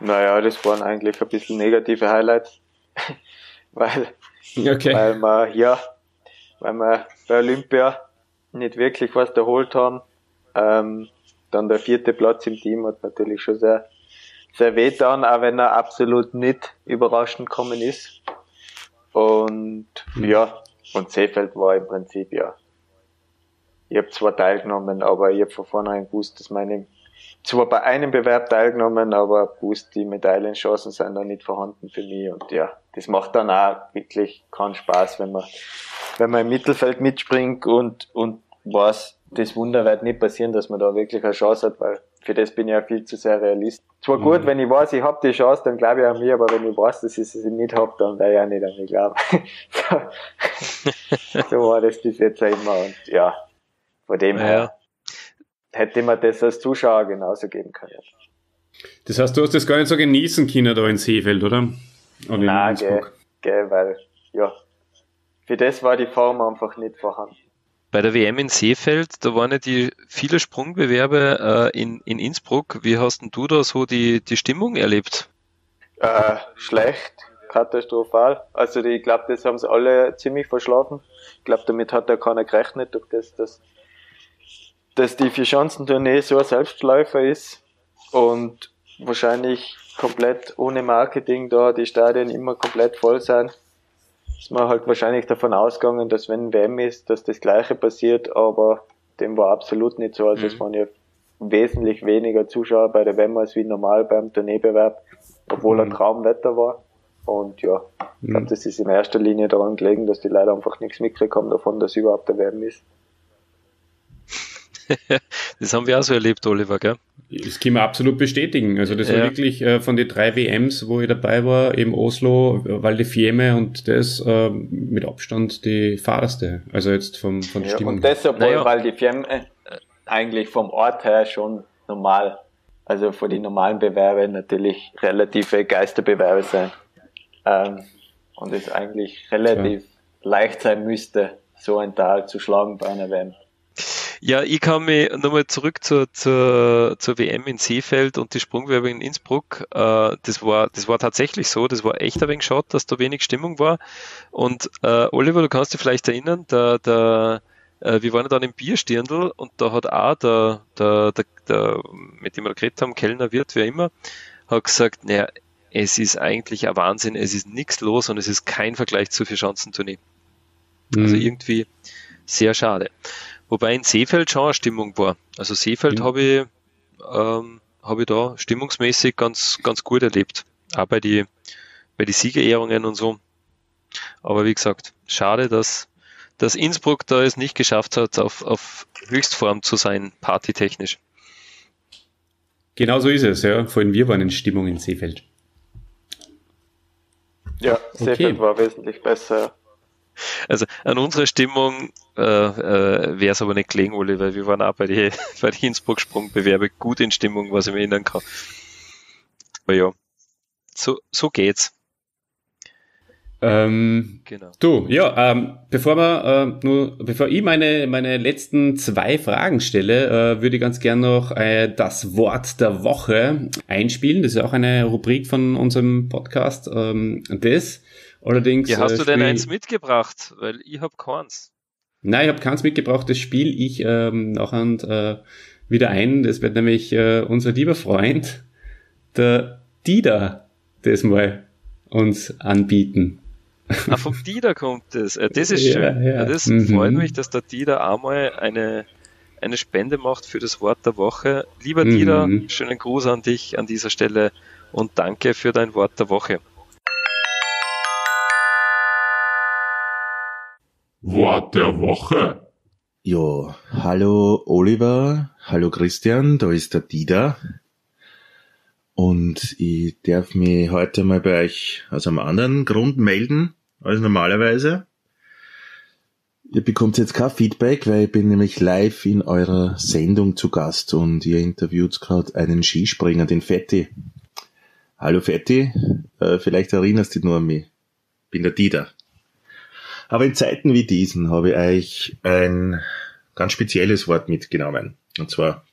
Naja, das waren eigentlich ein bisschen negative Highlights, weil, okay. weil wir ja, weil wir bei Olympia nicht wirklich was erholt haben. Ähm, dann der vierte Platz im Team hat natürlich schon sehr, sehr weh getan, auch wenn er absolut nicht überraschend gekommen ist. Und ja, und Seefeld war im Prinzip ja. Ich habe zwar teilgenommen, aber ich habe von vornherein gewusst, dass meine zwar bei einem Bewerb teilgenommen, aber gewusst, die Medaillenchancen sind da nicht vorhanden für mich. Und ja, das macht dann auch wirklich keinen Spaß, wenn man wenn man im Mittelfeld mitspringt und und weiß, das Wunder wird nicht passieren, dass man da wirklich eine Chance hat, weil für das bin ich ja viel zu sehr Realist. Zwar gut, mhm. wenn ich weiß, ich habe die Chance, dann glaube ich an mich, aber wenn ich weiß, dass ich sie nicht habe, dann werde ich auch nicht an mich glauben. so, so war das bis jetzt auch immer. Und ja, von dem ja. her hätte man das als Zuschauer genauso geben können. Das heißt, du hast das gar nicht so genießen können da in Seefeld, oder? oder Nein, gell, gell, weil ja, für das war die Form einfach nicht vorhanden. Bei der W M in Seefeld, da waren ja die viele Sprungbewerbe äh, in, in Innsbruck. Wie hast denn du da so die, die Stimmung erlebt? Äh, schlecht, katastrophal. Also die, ich glaube, das haben sie alle ziemlich verschlafen. Ich glaube, damit hat ja keiner gerechnet, durch das, dass, dass die Vierschanzentournee so ein Selbstläufer ist und wahrscheinlich komplett ohne Marketing da die Stadien immer komplett voll sind. Ist man halt wahrscheinlich davon ausgegangen, dass wenn W M ist, dass das Gleiche passiert, aber dem war absolut nicht so. Also mhm. es waren ja wesentlich weniger Zuschauer bei der W M als wie normal beim Turnierbewerb, obwohl mhm. ein Traumwetter war. Und ja, ich glaube, das ist in erster Linie daran gelegen, dass die Leute einfach nichts mitbekommen davon, dass überhaupt der W M ist. Das haben wir auch so erlebt, Oliver, gell? Das können wir absolut bestätigen. Also das ja. war wirklich äh, von den drei W Ms, wo ich dabei war, eben Oslo, Val di Fiemme und das äh, mit Abstand die fahrerste. Also jetzt vom, von der ja, Stimmung. Und deshalb war naja. Val di Fiemme äh, eigentlich vom Ort her schon normal. Also von den normalen Bewerben natürlich relative Geisterbewerbe sein. Ähm, und es eigentlich relativ ja. leicht sein müsste, so ein Tal zu schlagen bei einer W M. Ja, ich kann mich nochmal zurück zur, zur, zur W M in Seefeld und die Sprungwerbe in Innsbruck. Äh, das war, das war tatsächlich so. Das war echt ein wenig schade, dass da wenig Stimmung war. Und äh, Oliver, du kannst dich vielleicht erinnern, da, da, äh, wir waren ja dann im Bierstirndl und da hat auch der, der, der, der, mit dem wir geredet haben, Kellner, Wirt, wer immer, hat gesagt, naja, es ist eigentlich ein Wahnsinn, es ist nichts los und es ist kein Vergleich zu Vierschanzentournee. Mhm. Also irgendwie sehr schade. Wobei in Seefeld schon eine Stimmung war. Also Seefeld ja. habe ich, ähm, hab ich da stimmungsmäßig ganz, ganz gut erlebt. Auch bei den bei die Siegerehrungen und so. Aber wie gesagt, schade, dass, dass Innsbruck da es nicht geschafft hat, auf, auf Höchstform zu sein, partytechnisch. Genau so ist es, ja. Vorhin wir waren in Stimmung in Seefeld. Ja, Seefeld okay. war wesentlich besser. Also an unserer Stimmung äh, äh, wäre es aber nicht gelegen, Oli, weil wir waren auch bei den bei die Innsbruck-Sprungbewerbe gut in Stimmung, was ich mir erinnern kann. Aber ja, so, so geht's. Ähm, genau. Du, ja, ähm, bevor wir, äh, nur, bevor ich meine, meine letzten zwei Fragen stelle, äh, würde ich ganz gerne noch äh, das Wort der Woche einspielen. Das ist auch eine Rubrik von unserem Podcast. Ähm, das Allerdings. Ja, hast äh, du denn eins mitgebracht? Weil ich habe keins. Nein, ich habe keins mitgebracht. Das spiele ich ähm, nachher und, äh, wieder ein. Das wird nämlich äh, unser lieber Freund, der Dieter, das mal uns anbieten. Ah, vom Dieter kommt das. Äh, das ist schön. Ja, ja. Das mhm. freut mich, dass der Dieter einmal eine, eine Spende macht für das Wort der Woche. Lieber mhm. Dieter, schönen Gruß an dich an dieser Stelle und danke für dein Wort der Woche. Wort der Woche. Jo, hallo Oliver, hallo Christian, da ist der Dieter. Und ich darf mich heute mal bei euch aus einem anderen Grund melden als normalerweise. Ihr bekommt jetzt kein Feedback, weil ich bin nämlich live in eurer Sendung zu Gast und ihr interviewt gerade einen Skispringer, den Fetti. Hallo Fetti, äh, vielleicht erinnerst du dich nur an mich. Ich bin der Dieter. Aber in Zeiten wie diesen habe ich euch ein ganz spezielles Wort mitgenommen. Und zwar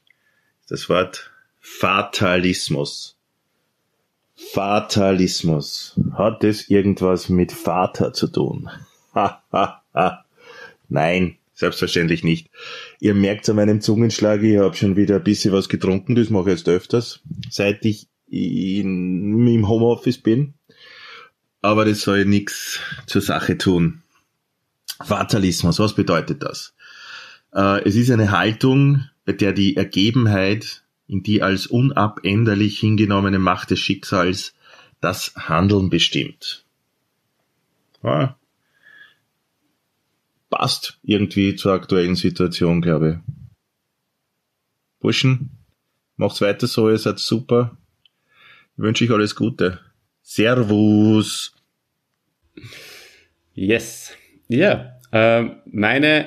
das Wort Fatalismus. Fatalismus. Hat das irgendwas mit Vater zu tun? Nein, selbstverständlich nicht. Ihr merkt an meinem Zungenschlag, ich habe schon wieder ein bisschen was getrunken, das mache ich jetzt öfters, seit ich in, im Homeoffice bin. Aber das soll nichts zur Sache tun. Fatalismus, was bedeutet das? Äh, es ist eine Haltung, bei der die Ergebenheit in die als unabänderlich hingenommene Macht des Schicksals das Handeln bestimmt. Ja. Passt irgendwie zur aktuellen Situation, glaube ich. Burschen, macht's weiter so, ihr seid super. Ich wünsche euch alles Gute. Servus. Yes. Ja, äh, meine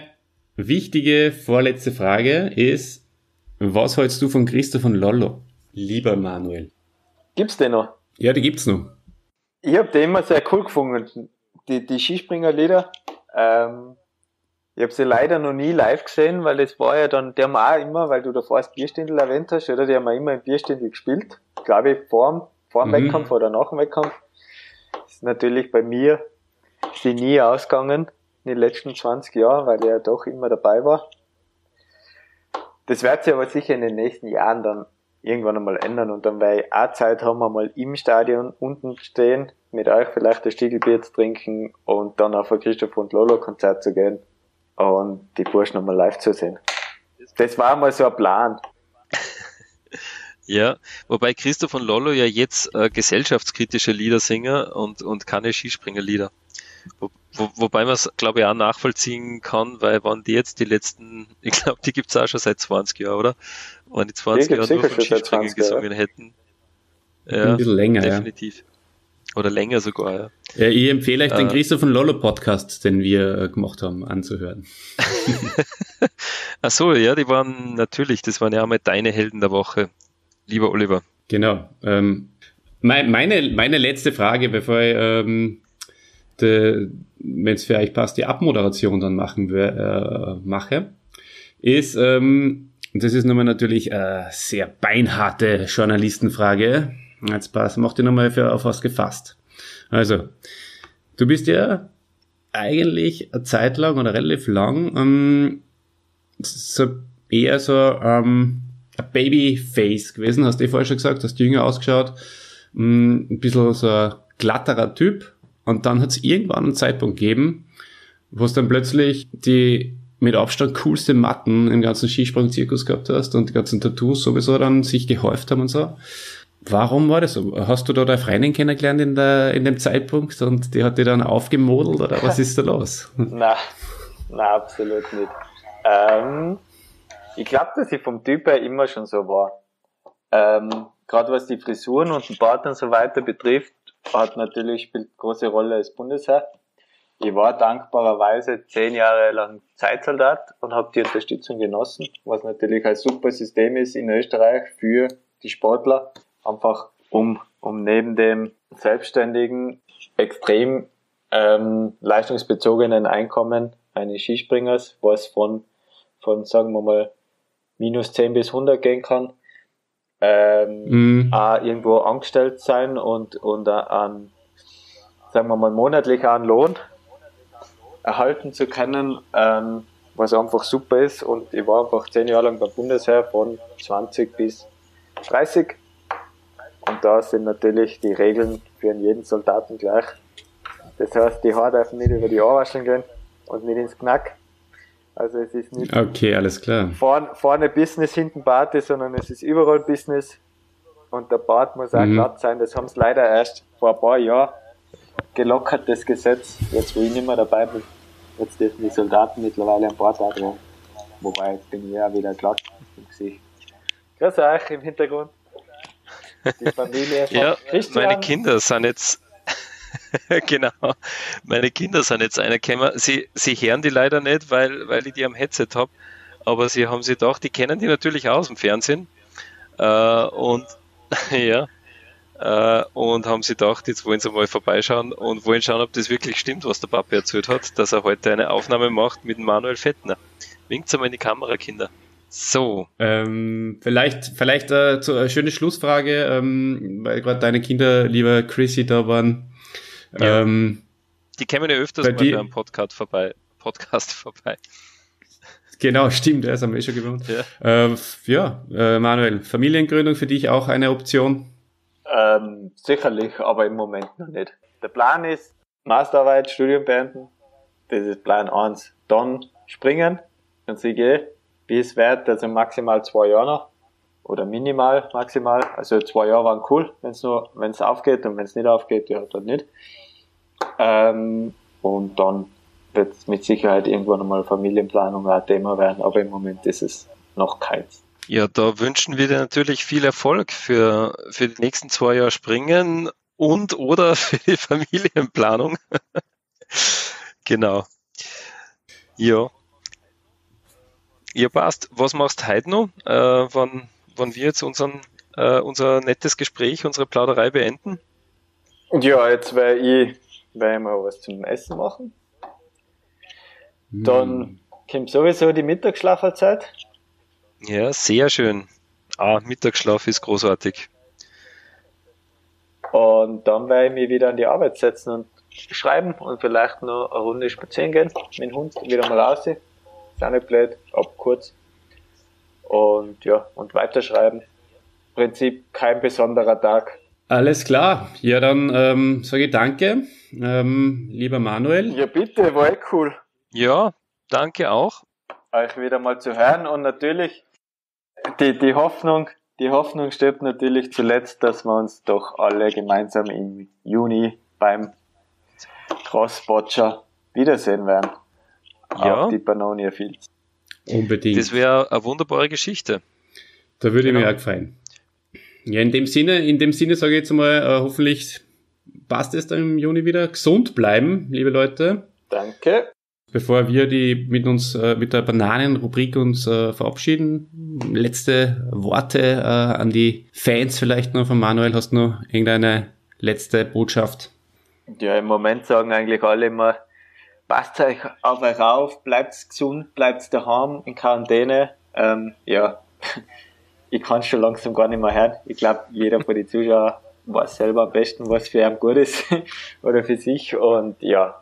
wichtige vorletzte Frage ist, was hältst du von Christoph und Lollo, lieber Manuel? Gibt's den noch? Ja, die gibt's noch. Ich habe den immer sehr cool gefunden. Die, die Skispringer-Lieder. Ähm, ich habe sie leider noch nie live gesehen, weil das war ja dann, die haben auch immer, weil du davor das Bierstindl erwähnt hast, oder die haben auch immer im Bierstindl gespielt. Glaube ich, vor, vor dem mhm. Wettkampf oder nach dem Wettkampf. Das ist natürlich bei mir, ist die nie ausgegangen in den letzten zwanzig Jahren, weil ich ja doch immer dabei war. Das wird sich aber sicher in den nächsten Jahren dann irgendwann einmal ändern und dann werde ich auch Zeit haben, einmal im Stadion unten stehen, mit euch vielleicht ein Stiegelbier zu trinken und dann auf ein Christoph und Lollo Konzert zu gehen und die Burschen nochmal live zu sehen. Das war mal so ein Plan. Ja, wobei Christoph und Lollo ja jetzt äh, gesellschaftskritische Lieder singen und, und keine Skispringerlieder. Wo, wo, wobei man es, glaube ich, auch nachvollziehen kann, weil waren die jetzt die letzten, ich glaube, die gibt es auch schon seit zwanzig Jahren, oder? Wenn die zwanzig Jahre nur von Skispringen gesungen hätten. Ja, ein bisschen länger, definitiv. Ja. Oder länger sogar, ja. ja ich empfehle euch äh, den Christoph und Lollo Podcast, den wir äh, gemacht haben, anzuhören. Ach so, ja, die waren natürlich, das waren ja einmal deine Helden der Woche, lieber Oliver. Genau. Ähm, mein, meine, meine letzte Frage, bevor ich ähm, wenn es vielleicht passt, die Abmoderation dann machen wir, äh, mache, ist, ähm, das ist nochmal natürlich eine sehr beinharte Journalistenfrage. Jetzt passt, mach dir nochmal für auf was gefasst. Also, du bist ja eigentlich eine Zeit lang oder relativ lang ähm, so eher so ähm, ein Babyface gewesen, hast du eh vorher schon gesagt, hast jünger ausgeschaut, mh, ein bisschen so ein glatterer Typ. Und dann hat es irgendwann einen Zeitpunkt gegeben, wo es dann plötzlich die mit Abstand coolste Matten im ganzen Skisprung-Zirkus gehabt hast und die ganzen Tattoos sowieso dann sich gehäuft haben und so. Warum war das so? Hast du da deine Freundin kennengelernt in, der, in dem Zeitpunkt und die hat dich dann aufgemodelt oder was ist da los? Nein, nein, absolut nicht. Ähm, ich glaube, dass ich vom Typ her immer schon so war. Ähm, Gerade was die Frisuren und den Bart und so weiter betrifft, hat natürlich spielt große Rolle als Bundesheer. Ich war dankbarerweise zehn Jahre lang Zeitsoldat und habe die Unterstützung genossen, was natürlich ein super System ist in Österreich für die Sportler, einfach um um neben dem selbstständigen, extrem ähm, leistungsbezogenen Einkommen eines Skispringers, was von, von sagen wir mal, minus zehn bis hundert gehen kann, Ähm, mhm. auch irgendwo angestellt sein und, und an sagen wir mal, monatlich an Lohn erhalten zu können, ähm, was einfach super ist. Und ich war einfach zehn Jahre lang beim Bundesheer, von zwanzig bis dreißig. Und da sind natürlich die Regeln für jeden Soldaten gleich. Das heißt, die Haare dürfen nicht über die Ohrwascheln gehen und nicht ins Knack. Also es ist nicht okay, alles klar. Vorne, vorne Business, hinten Party, sondern es ist überall Business. Und der Bart muss auch mhm. glatt sein. Das haben es leider erst vor ein paar Jahren gelockert, das Gesetz. Jetzt, wo ich nicht mehr dabei bin, jetzt dürfen die Soldaten mittlerweile am Bart auch dran. Wobei, jetzt bin ich ja wieder glatt im Gesicht. Grüß euch im Hintergrund. Die Familie von ja, Christian. Meine Kinder sind jetzt... genau, meine Kinder sind jetzt reingekommen. Sie, sie hören die leider nicht, weil, weil ich die am Headset habe. Aber sie haben sie doch, die kennen die natürlich aus dem Fernsehen. Äh, und ja, äh, und haben sie gedacht, jetzt wollen sie mal vorbeischauen und wollen schauen, ob das wirklich stimmt, was der Papa erzählt hat, dass er heute eine Aufnahme macht mit Manuel Fettner. Winkt mal in die Kamera, Kinder. So. Ähm, vielleicht vielleicht äh, zu, eine schöne Schlussfrage, ähm, weil gerade deine Kinder, lieber Chrissy, da waren. Ja. Ähm, die kämen ja öfters mal beim Podcast vorbei. Podcast vorbei. Genau, stimmt, das haben wir schon gewohnt. Ja, äh, ja äh, Manuel, Familiengründung für dich auch eine Option? Ähm, sicherlich, aber im Moment noch nicht. Der Plan ist, Masterarbeit, Studium beenden, das ist Plan eins. Dann springen und sie gehen, bis wert, also maximal zwei Jahre noch, oder minimal, maximal. Also zwei Jahre waren cool, wenn es nur, wenn es aufgeht, und wenn es nicht aufgeht, ja, dann nicht. Ähm, und dann wird mit Sicherheit irgendwann einmal Familienplanung ein Thema werden, aber im Moment ist es noch keins. Ja, da wünschen wir dir natürlich viel Erfolg für, für die nächsten zwei Jahre Springen und oder für die Familienplanung. Genau. Ja. Ja, passt. Was machst du heute noch, äh, wann, wann wir jetzt unseren, äh, unser nettes Gespräch, unsere Plauderei beenden? Ja, jetzt werde ich, werde ich mal was zum Essen machen. Dann kommt sowieso die Mittagsschlafzeit. Ja, sehr schön. Ah, Mittagsschlaf ist großartig. Und dann werde ich mich wieder an die Arbeit setzen und schreiben und vielleicht noch eine Runde spazieren gehen. Mit dem Hund wieder mal raus. Ist auch nicht blöd, ab kurz. Und ja, und weiterschreiben. Im Prinzip kein besonderer Tag. Alles klar. Ja, dann ähm, sage ich danke, ähm, lieber Manuel. Ja, bitte, war eh cool. Ja, danke auch. Euch wieder mal zu hören und natürlich die, die Hoffnung, die Hoffnung stirbt natürlich zuletzt, dass wir uns doch alle gemeinsam im Juni beim Cross-Boccia wiedersehen werden. Ja. Auf die Pannonia Fields. Unbedingt. Das wäre eine wunderbare Geschichte. Da würde genau. ich mir auch gefallen. Ja, in dem Sinne, in dem Sinne sage ich jetzt mal, uh, hoffentlich passt es dann im Juni wieder. Gesund bleiben, liebe Leute. Danke. Bevor wir die mit uns äh, mit der Bananenrubrik uns äh, verabschieden, letzte Worte äh, an die Fans vielleicht noch von Manuel. Hast du noch irgendeine letzte Botschaft? Ja, im Moment sagen eigentlich alle immer, passt euch auf euch auf, bleibt gesund, bleibt daheim in Quarantäne. Ähm, ja, ich kann es schon langsam gar nicht mehr hören. Ich glaube, jeder von den Zuschauern weiß selber am besten, was für einen gut ist oder für sich. Und ja,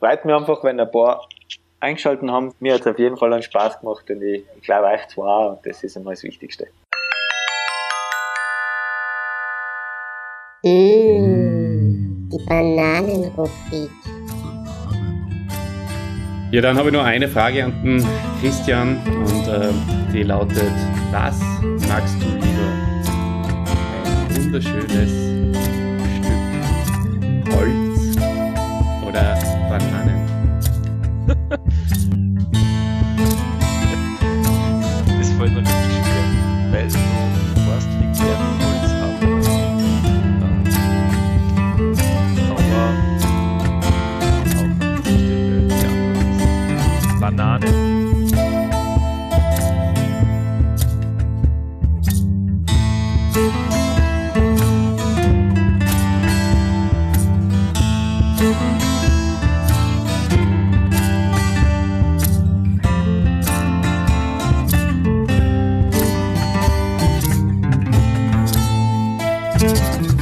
freut mich einfach, wenn ein paar eingeschalten haben. Mir hat es auf jeden Fall einen Spaß gemacht und ich, ich glaube euch zwar, und das ist einmal das Wichtigste. Mmh, die Bananenrubrik. Ja, dann habe ich nur eine Frage an den Christian und äh, die lautet: Was magst du lieber? Ein wunderschönes Stück Holz oder Bananen? Das fällt mir richtig schwer, weil du fast viel sehr viel Holz haben. Aber auf Stelle, ja, Bananen. Thank you.